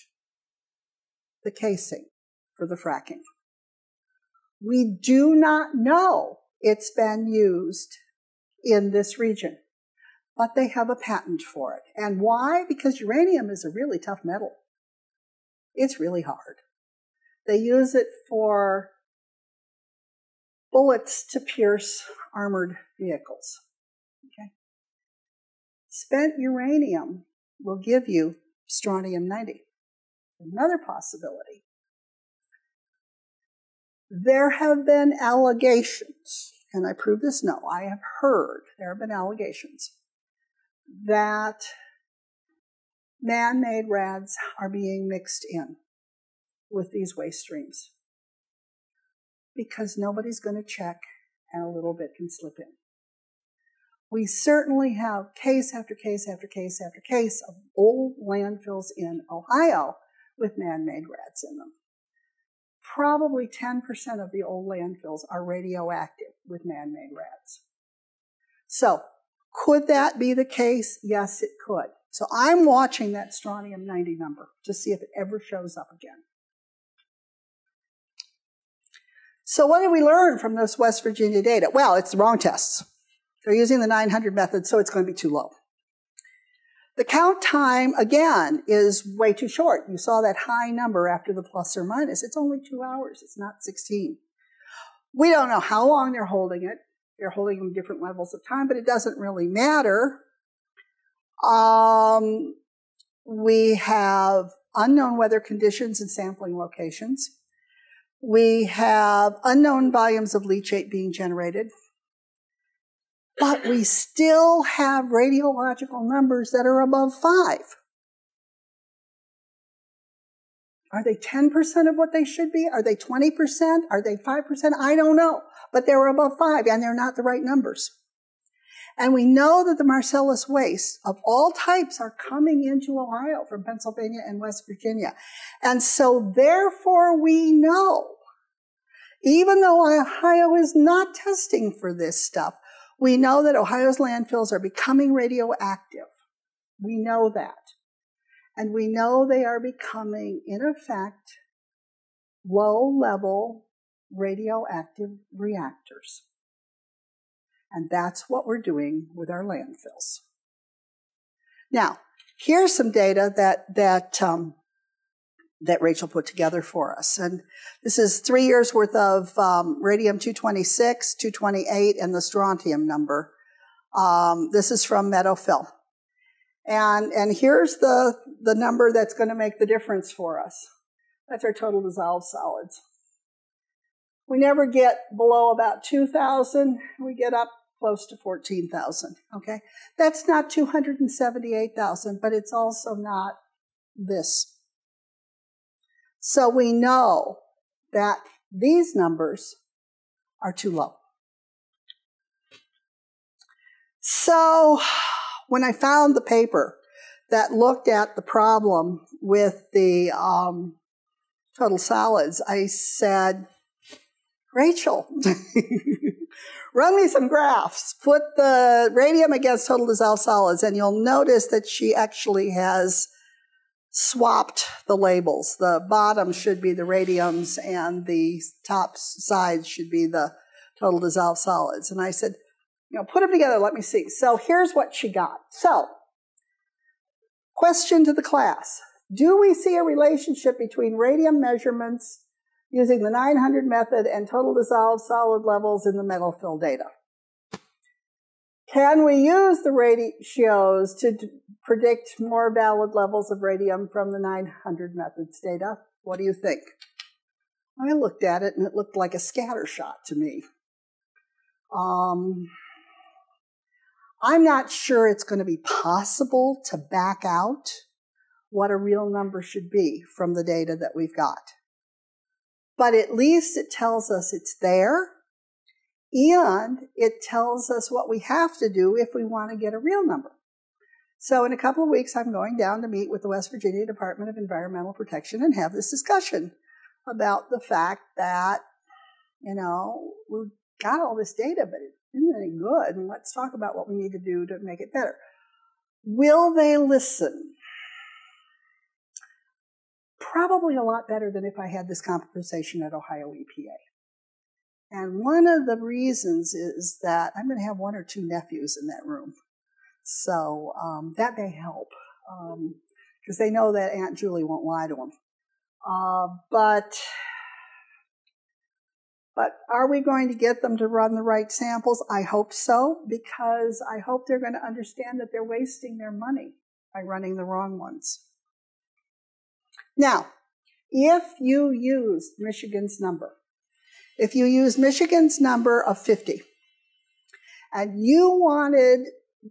the casing for the fracking. We do not know it's been used in this region, but they have a patent for it. And why? Because uranium is a really tough metal. It's really hard. They use it for bullets to pierce armored vehicles. Okay. Spent uranium will give you strontium ninety. Another possibility. There have been allegations, can I prove this? No, I have heard there have been allegations that man-made rads are being mixed in with these waste streams, because nobody's going to check and a little bit can slip in. We certainly have case after case after case after case of old landfills in Ohio with man-made rads in them. Probably ten percent of the old landfills are radioactive with man-made rads. So could that be the case? Yes, it could. So I'm watching that strontium ninety number to see if it ever shows up again. So what did we learn from this West Virginia data? Well, it's the wrong tests. They're using the nine hundred method, so it's going to be too low. The count time, again, is way too short. You saw that high number after the plus or minus. It's only two hours. It's not sixteen. We don't know how long they're holding it. They're holding them different levels of time, but it doesn't really matter. Um, we have unknown weather conditions and sampling locations. We have unknown volumes of leachate being generated, but we still have radiological numbers that are above five. Are they ten percent of what they should be? Are they twenty percent? Are they five percent? I don't know, but they're above five, and they're not the right numbers. And we know that the Marcellus wastes of all types are coming into Ohio from Pennsylvania and West Virginia. And so therefore we know, even though Ohio is not testing for this stuff, we know that Ohio's landfills are becoming radioactive. We know that. And we know they are becoming, in effect, low-level radioactive reactors. And that's what we're doing with our landfills. Now, here's some data that that um, that Rachel put together for us. And this is three years worth of um, radium two twenty-six, two twenty-eight, and the strontium number. Um, this is from Meadowfill. And, and here's the, the number that's going to make the difference for us. That's our total dissolved solids. We never get below about two thousand. We get up close to fourteen thousand, okay? That's not two hundred seventy-eight thousand, but it's also not this. So we know that these numbers are too low. So when I found the paper that looked at the problem with the um, total solids, I said, Rachel, run me some graphs. Put the radium against total dissolved solids, and you'll notice that she actually has swapped the labels. The bottom should be the radiums, and the top sides should be the total dissolved solids. And I said, you know, put them together, let me see. So here's what she got. So, question to the class. Do we see a relationship between radium measurements using the nine hundred method and total dissolved solid levels in the Meadowfill data? Can we use the ratios to predict more valid levels of radium from the nine hundred methods data? What do you think? I looked at it and it looked like a scattershot to me. Um, I'm not sure it's going to be possible to back out what a real number should be from the data that we've got. But at least it tells us it's there, and it tells us what we have to do if we want to get a real number. So in a couple of weeks, I'm going down to meet with the West Virginia Department of Environmental Protection and have this discussion about the fact that, you know, we've got all this data, but it isn't any good, and let's talk about what we need to do to make it better. Will they listen? Probably a lot better than if I had this conversation at Ohio E P A. And one of the reasons is that I'm going to have one or two nephews in that room. So um, that may help, because um, they know that Aunt Julie won't lie to them. Uh, but, but are we going to get them to run the right samples? I hope so, because I hope they're going to understand that they're wasting their money by running the wrong ones. Now, if you use Michigan's number, if you use Michigan's number of fifty, and you wanted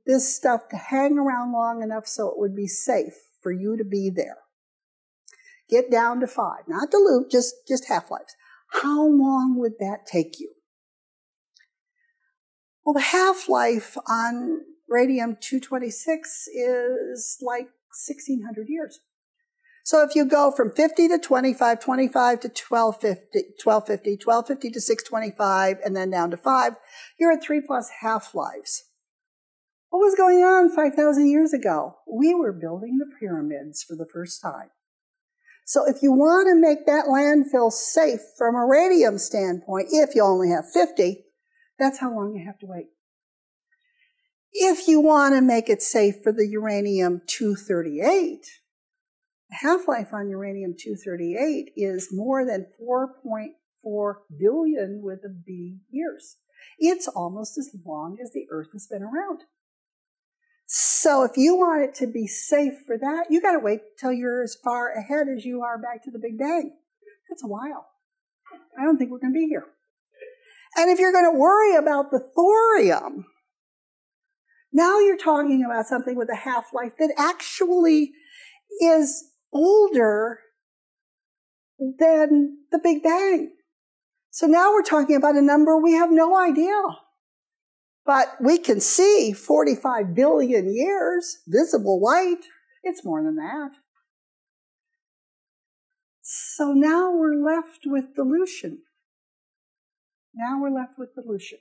this stuff to hang around long enough so it would be safe for you to be there, get down to five, not dilute, just, just half-lives. How long would that take you? Well, the half-life on radium two twenty-six is like sixteen hundred years. So if you go from fifty to twenty-five, twenty-five to twelve fifty, twelve fifty, twelve fifty to six twenty-five, and then down to five, you're at three plus half-lives. What was going on five thousand years ago? We were building the pyramids for the first time. So if you want to make that landfill safe from a radium standpoint, if you only have fifty, that's how long you have to wait. If you want to make it safe for the uranium two thirty-eight, half-life on uranium two thirty-eight is more than four point four billion with a B years. It's almost as long as the Earth has been around. So if you want it to be safe for that, you got to wait till you're as far ahead as you are back to the Big Bang. That's a while. I don't think we're going to be here. And if you're going to worry about the thorium, now you're talking about something with a half-life that actually is older than the Big Bang. So now we're talking about a number we have no idea. But we can see forty-five billion years, visible light. It's more than that. So now we're left with dilution. Now we're left with dilution.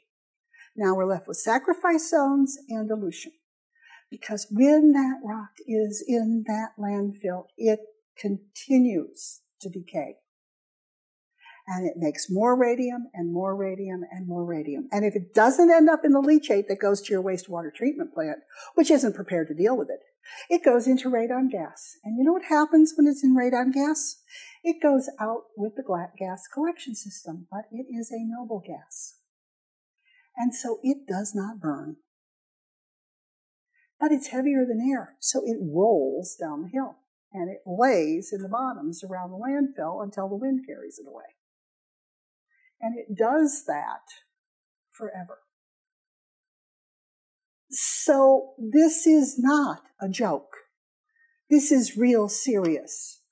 Now we're left with sacrifice zones and dilution. Because when that rock is in that landfill, it continues to decay. And it makes more radium and more radium and more radium. And if it doesn't end up in the leachate that goes to your wastewater treatment plant, which isn't prepared to deal with it, It goes into radon gas. And you know what happens when it's in radon gas? It goes out with the gas collection system, but it is a noble gas. And so it does not burn. But it's heavier than air, so it rolls down the hill. And it lays in the bottoms around the landfill until the wind carries it away. And it does that forever. So this is not a joke. This is real serious.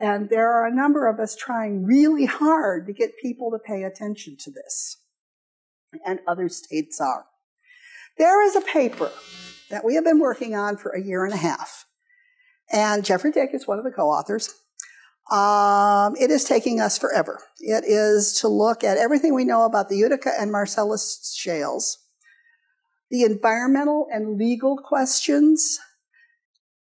And there are a number of us trying really hard to get people to pay attention to this. And other states are. There is a paper that we have been working on for a year and a half. And Jeffrey Dick is one of the co-authors. Um, it is taking us forever. It is to look at everything we know about the Utica and Marcellus shales, the environmental and legal questions.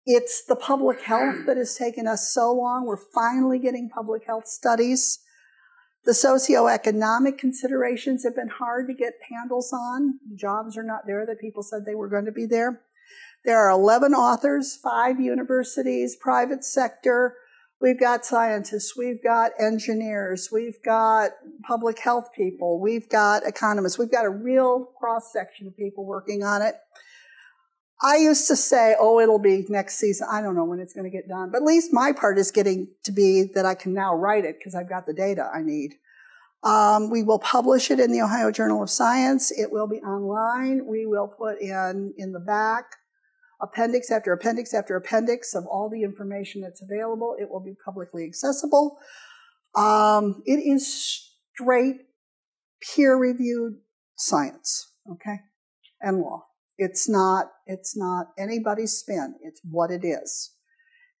It's the public health that has taken us so long. We're finally getting public health studies. The socioeconomic considerations have been hard to get handles on. Jobs are not there that people said they were going to be there. There are eleven authors, five universities, private sector. We've got scientists, we've got engineers, we've got public health people, we've got economists. We've got a real cross-section of people working on it. I used to say, oh, it'll be next season. I don't know when it's going to get done. But at least my part is getting to be that I can now write it because I've got the data I need. Um, we will publish it in the Ohio Journal of Science. It will be online. We will put in, in the back, appendix after appendix after appendix of all the information that's available. It will be publicly accessible. Um, it is straight peer-reviewed science, okay, and law. It's not, it's not anybody's spin. It's what it is.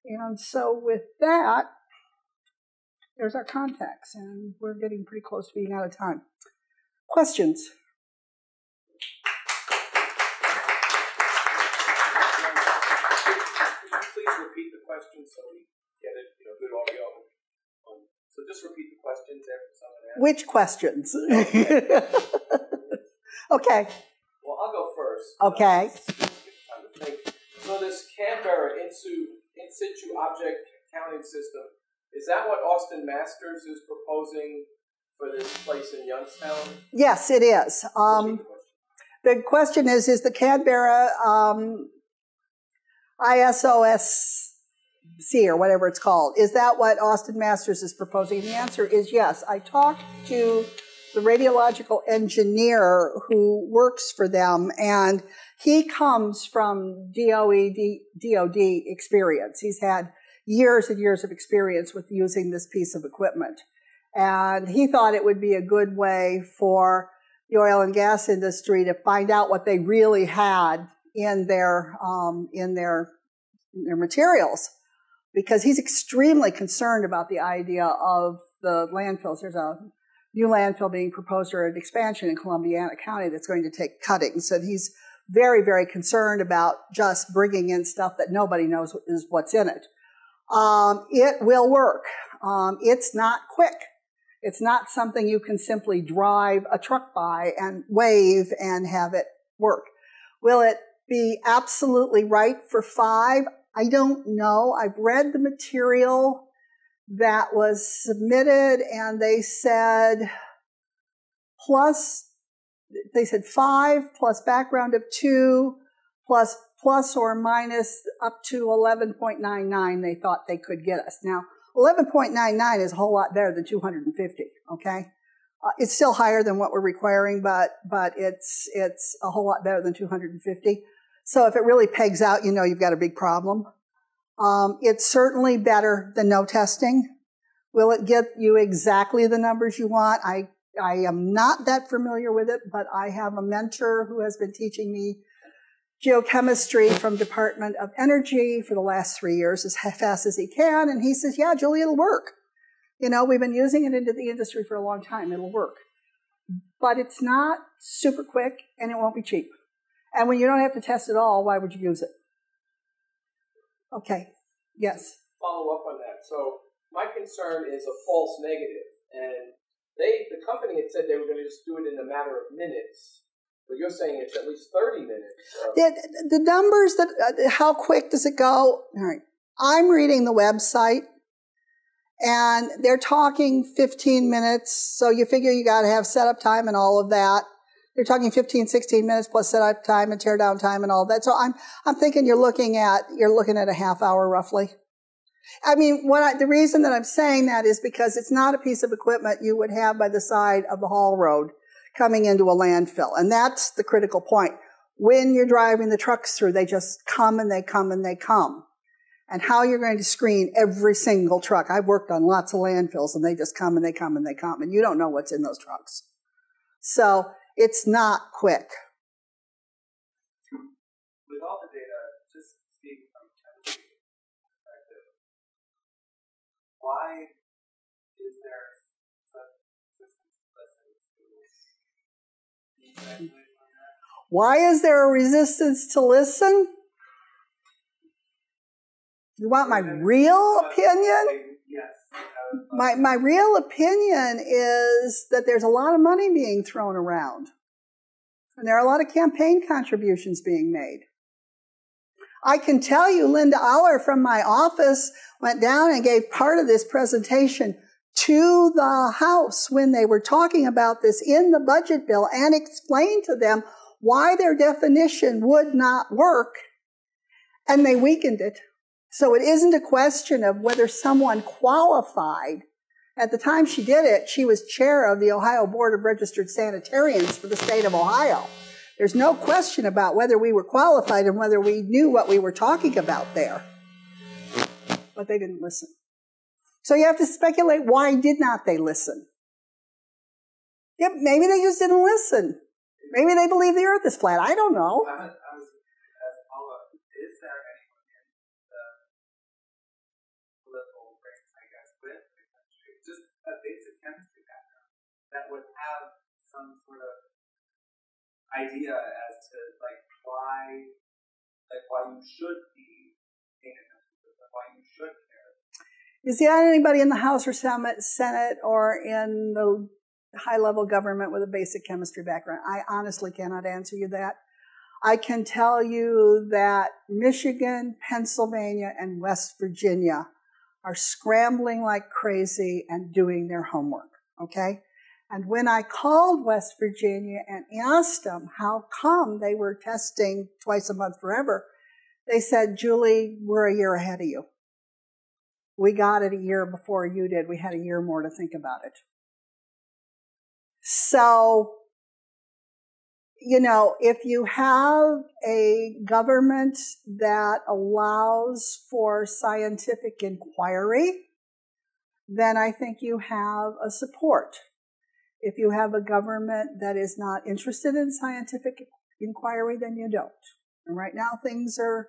And so with that, there's our contacts, and we're getting pretty close to being out of time. Questions? So we get a you know, good audio. Um, so just repeat the questions after someone asks. Which questions? Okay. Okay. Well, I'll go first. Okay. Uh, so this Canberra in situ object counting system, is that what Austin Masters is proposing for this place in Youngstown? Yes, it is. Um, the question is, is the Canberra um, I S O S C or whatever it's called. Is that what Austin Masters is proposing? And the answer is yes. I talked to the radiological engineer who works for them, and he comes from D O E, D O D experience. He's had years and years of experience with using this piece of equipment. And he thought it would be a good way for the oil and gas industry to find out what they really had in their, um, in their, in their materials. Because he's extremely concerned about the idea of the landfills. There's a new landfill being proposed or an expansion in Columbiana County that's going to take cuttings. And he's very, very concerned about just bringing in stuff that nobody knows is what's in it. Um, it will work. Um, it's not quick. It's not something you can simply drive a truck by and wave and have it work. Will it be absolutely right for five? I don't know. I've read the material that was submitted, and they said plus, they said five plus background of two plus plus or minus up to eleven point nine nine they thought they could get us. Now, eleven point nine nine is a whole lot better than two hundred fifty, okay? Uh, it's still higher than what we're requiring, but, but it's, it's a whole lot better than two hundred fifty. So if it really pegs out, you know you've got a big problem. Um, it's certainly better than no testing. Will it get you exactly the numbers you want? I, I am not that familiar with it, but I have a mentor who has been teaching me geochemistry from Department of Energy for the last three years as fast as he can. And he says, yeah, Julie, it'll work. You know, we've been using it into the industry for a long time. It'll work. But it's not super quick, and it won't be cheap. And when you don't have to test it all, why would you use it? Okay, yes. Follow up on that. So my concern is a false negative. And they, the company had said they were going to just do it in a matter of minutes. But you're saying it's at least thirty minutes. Of yeah, the numbers, that uh, how quick does it go? All right. I'm reading the website, and they're talking fifteen minutes. So you figure you got to have setup time and all of that. They're talking fifteen, sixteen minutes plus setup time and tear down time and all that. So I'm I'm thinking you're looking at you're looking at a half hour roughly. I mean, what I, the reason that I'm saying that is because it's not a piece of equipment you would have by the side of the haul road coming into a landfill, and that's the critical point. When you're driving the trucks through, they just come and they come and they come. And how you're going to screen every single truck. I've worked on lots of landfills, and they just come and they come and they come, and you don't know what's in those trucks. So it's not quick. With all the data, just speaking from a chemistry perspective, why is there such resistance to listen? Why is there a resistance to listen? You want my real opinion? Yes. My, my real opinion is that there's a lot of money being thrown around. And there are a lot of campaign contributions being made. I can tell you Linda Aller from my office went down and gave part of this presentation to the House when they were talking about this in the budget bill and explained to them why their definition would not work, and they weakened it. So it isn't a question of whether someone qualified. At the time she did it, she was chair of the Ohio Board of Registered Sanitarians for the state of Ohio. There's no question about whether we were qualified and whether we knew what we were talking about there. But they didn't listen. So you have to speculate, why did not they listen? Yep, maybe they just didn't listen. Maybe they believe the earth is flat. I don't know. That would have some sort of idea as to like why, like why you should be paying attention to it, why you should care. Is there anybody in the House or Senate or in the high-level government with a basic chemistry background? I honestly cannot answer you that. I can tell you that Michigan, Pennsylvania, and West Virginia are scrambling like crazy and doing their homework, okay? And when I called West Virginia and asked them how come they were testing twice a month forever, they said, Julie, we're a year ahead of you. We got it a year before you did. We had a year more to think about it. So, you know, if you have a government that allows for scientific inquiry, then I think you have a support. If you have a government that is not interested in scientific inquiry, then you don't. And right now, things are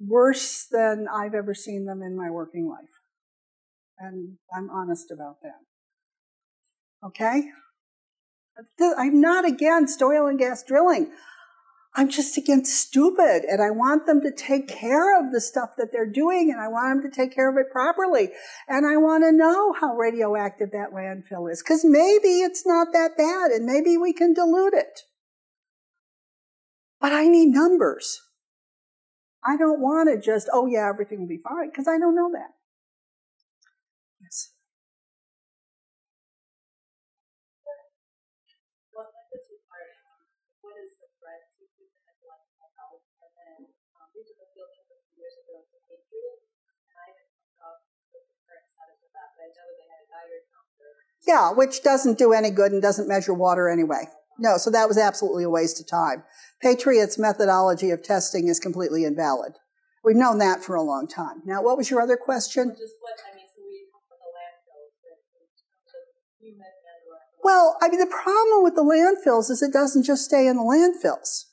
worse than I've ever seen them in my working life. And I'm honest about that. Okay? I'm not against oil and gas drilling. I'm just against stupid, and I want them to take care of the stuff that they're doing, and I want them to take care of it properly. And I want to know how radioactive that landfill is, because maybe it's not that bad, and maybe we can dilute it. But I need numbers. I don't want to just, oh yeah, everything will be fine, because I don't know that. Yes. Yeah, which doesn't do any good and doesn't measure water anyway. No, so that was absolutely a waste of time. Patriot's methodology of testing is completely invalid. We've known that for a long time. Now, what was your other question? Well, I mean, the problem with the landfills is it doesn't just stay in the landfills,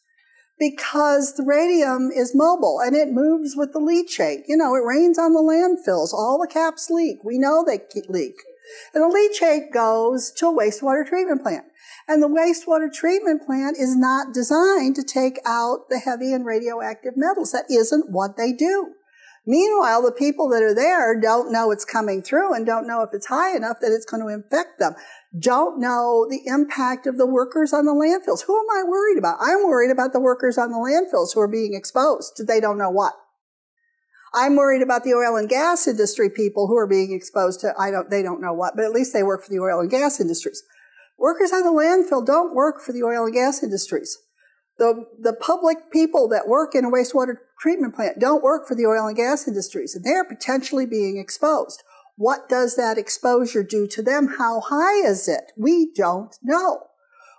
because the radium is mobile and it moves with the leachate. You know, it rains on the landfills. All the caps leak. We know they leak. And the leachate goes to a wastewater treatment plant. And the wastewater treatment plant is not designed to take out the heavy and radioactive metals. That isn't what they do. Meanwhile, the people that are there don't know it's coming through and don't know if it's high enough that it's going to infect them. Don't know the impact of the workers on the landfills. Who am I worried about? I'm worried about the workers on the landfills who are being exposed. They don't know what. I'm worried about the oil and gas industry people who are being exposed to, I don't, they don't know what, but at least they work for the oil and gas industries. Workers on the landfill don't work for the oil and gas industries. The, the public people that work in a wastewater treatment plant don't work for the oil and gas industries, and they're potentially being exposed. What does that exposure do to them? How high is it? We don't know.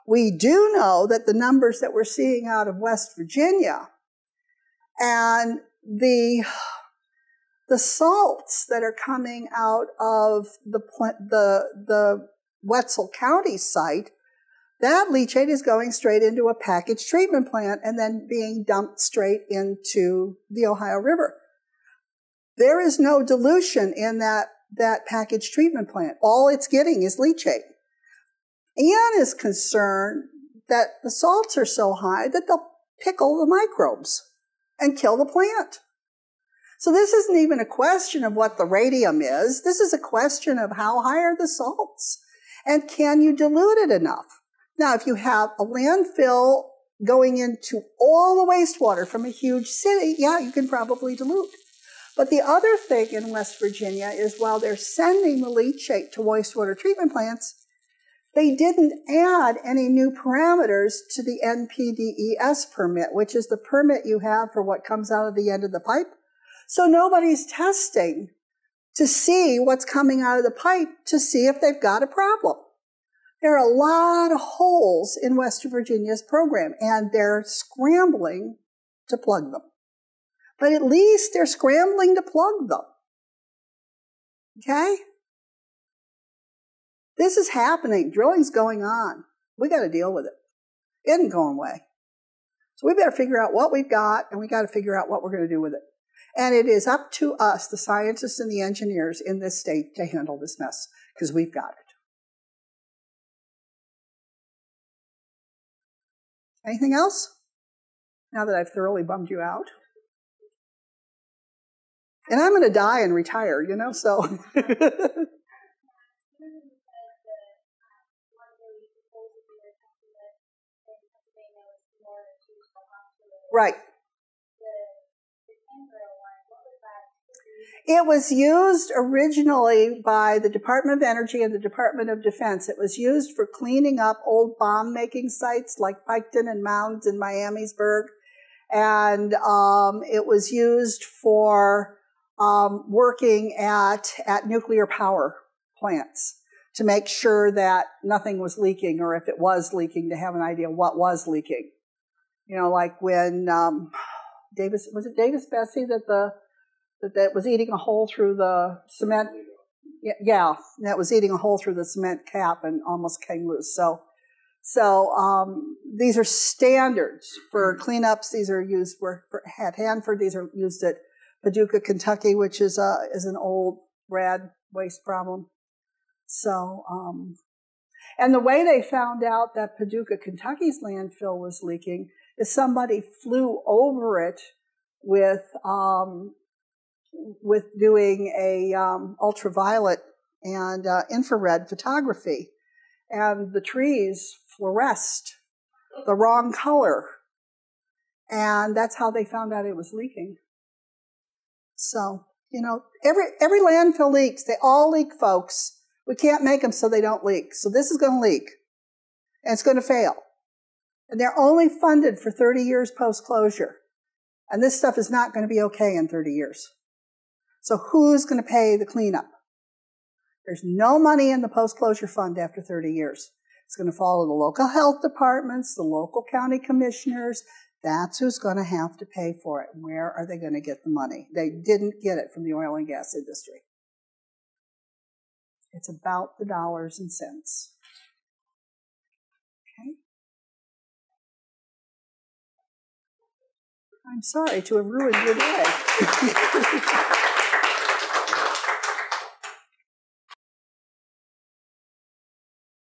We do know that the numbers that we're seeing out of West Virginia and the, the salts that are coming out of the, the, the Wetzel County site, that leachate is going straight into a packaged treatment plant and then being dumped straight into the Ohio River. There is no dilution in that, that packaged treatment plant. All it's getting is leachate. Ann is concerned that the salts are so high that they'll pickle the microbes and kill the plant. So this isn't even a question of what the radium is. This is a question of how high are the salts and can you dilute it enough? Now, if you have a landfill going into all the wastewater from a huge city, yeah, you can probably dilute. But the other thing in West Virginia is while they're sending the leachate to wastewater treatment plants, they didn't add any new parameters to the N P D E S permit, which is the permit you have for what comes out of the end of the pipe. So nobody's testing to see what's coming out of the pipe to see if they've got a problem. There are a lot of holes in West Virginia's program, and they're scrambling to plug them. But at least they're scrambling to plug them. Okay? This is happening. Drilling's going on. We got to deal with it. It didn't go away. So we better figure out what we've got, and we got to figure out what we're going to do with it. And it is up to us, the scientists and the engineers in this state, to handle this mess, because we've got it. Anything else? Now that I've thoroughly bummed you out. And I'm going to die and retire, you know, so. Right. It was used originally by the Department of Energy and the Department of Defense. It was used for cleaning up old bomb-making sites like Piketon and Mounds in Miamisburg. And um, it was used for um, working at, at nuclear power plants to make sure that nothing was leaking, or if it was leaking, to have an idea what was leaking. You know, like when um, Davis, was it Davis Bessie that the... that was eating a hole through the cement, yeah, that was eating a hole through the cement cap and almost came loose. So, so um, these are standards for cleanups. These are used for, for, at Hanford. These are used at Paducah, Kentucky, which is a is an old rad waste problem. So, um, and the way they found out that Paducah, Kentucky's landfill was leaking is somebody flew over it with um, with doing a um, ultraviolet and uh, infrared photography, and the trees fluoresced the wrong color, and that's how they found out it was leaking. So, you know, every every landfill leaks. They all leak, folks. We can't make them so they don't leak. So this is going to leak, and it's going to fail. And they're only funded for thirty years post-closure, and this stuff is not going to be okay in thirty years. So who's going to pay the cleanup? There's no money in the post-closure fund after thirty years. It's going to fall to the local health departments, the local county commissioners. That's who's going to have to pay for it. Where are they going to get the money? They didn't get it from the oil and gas industry. It's about the dollars and cents. Okay. I'm sorry to have ruined your day.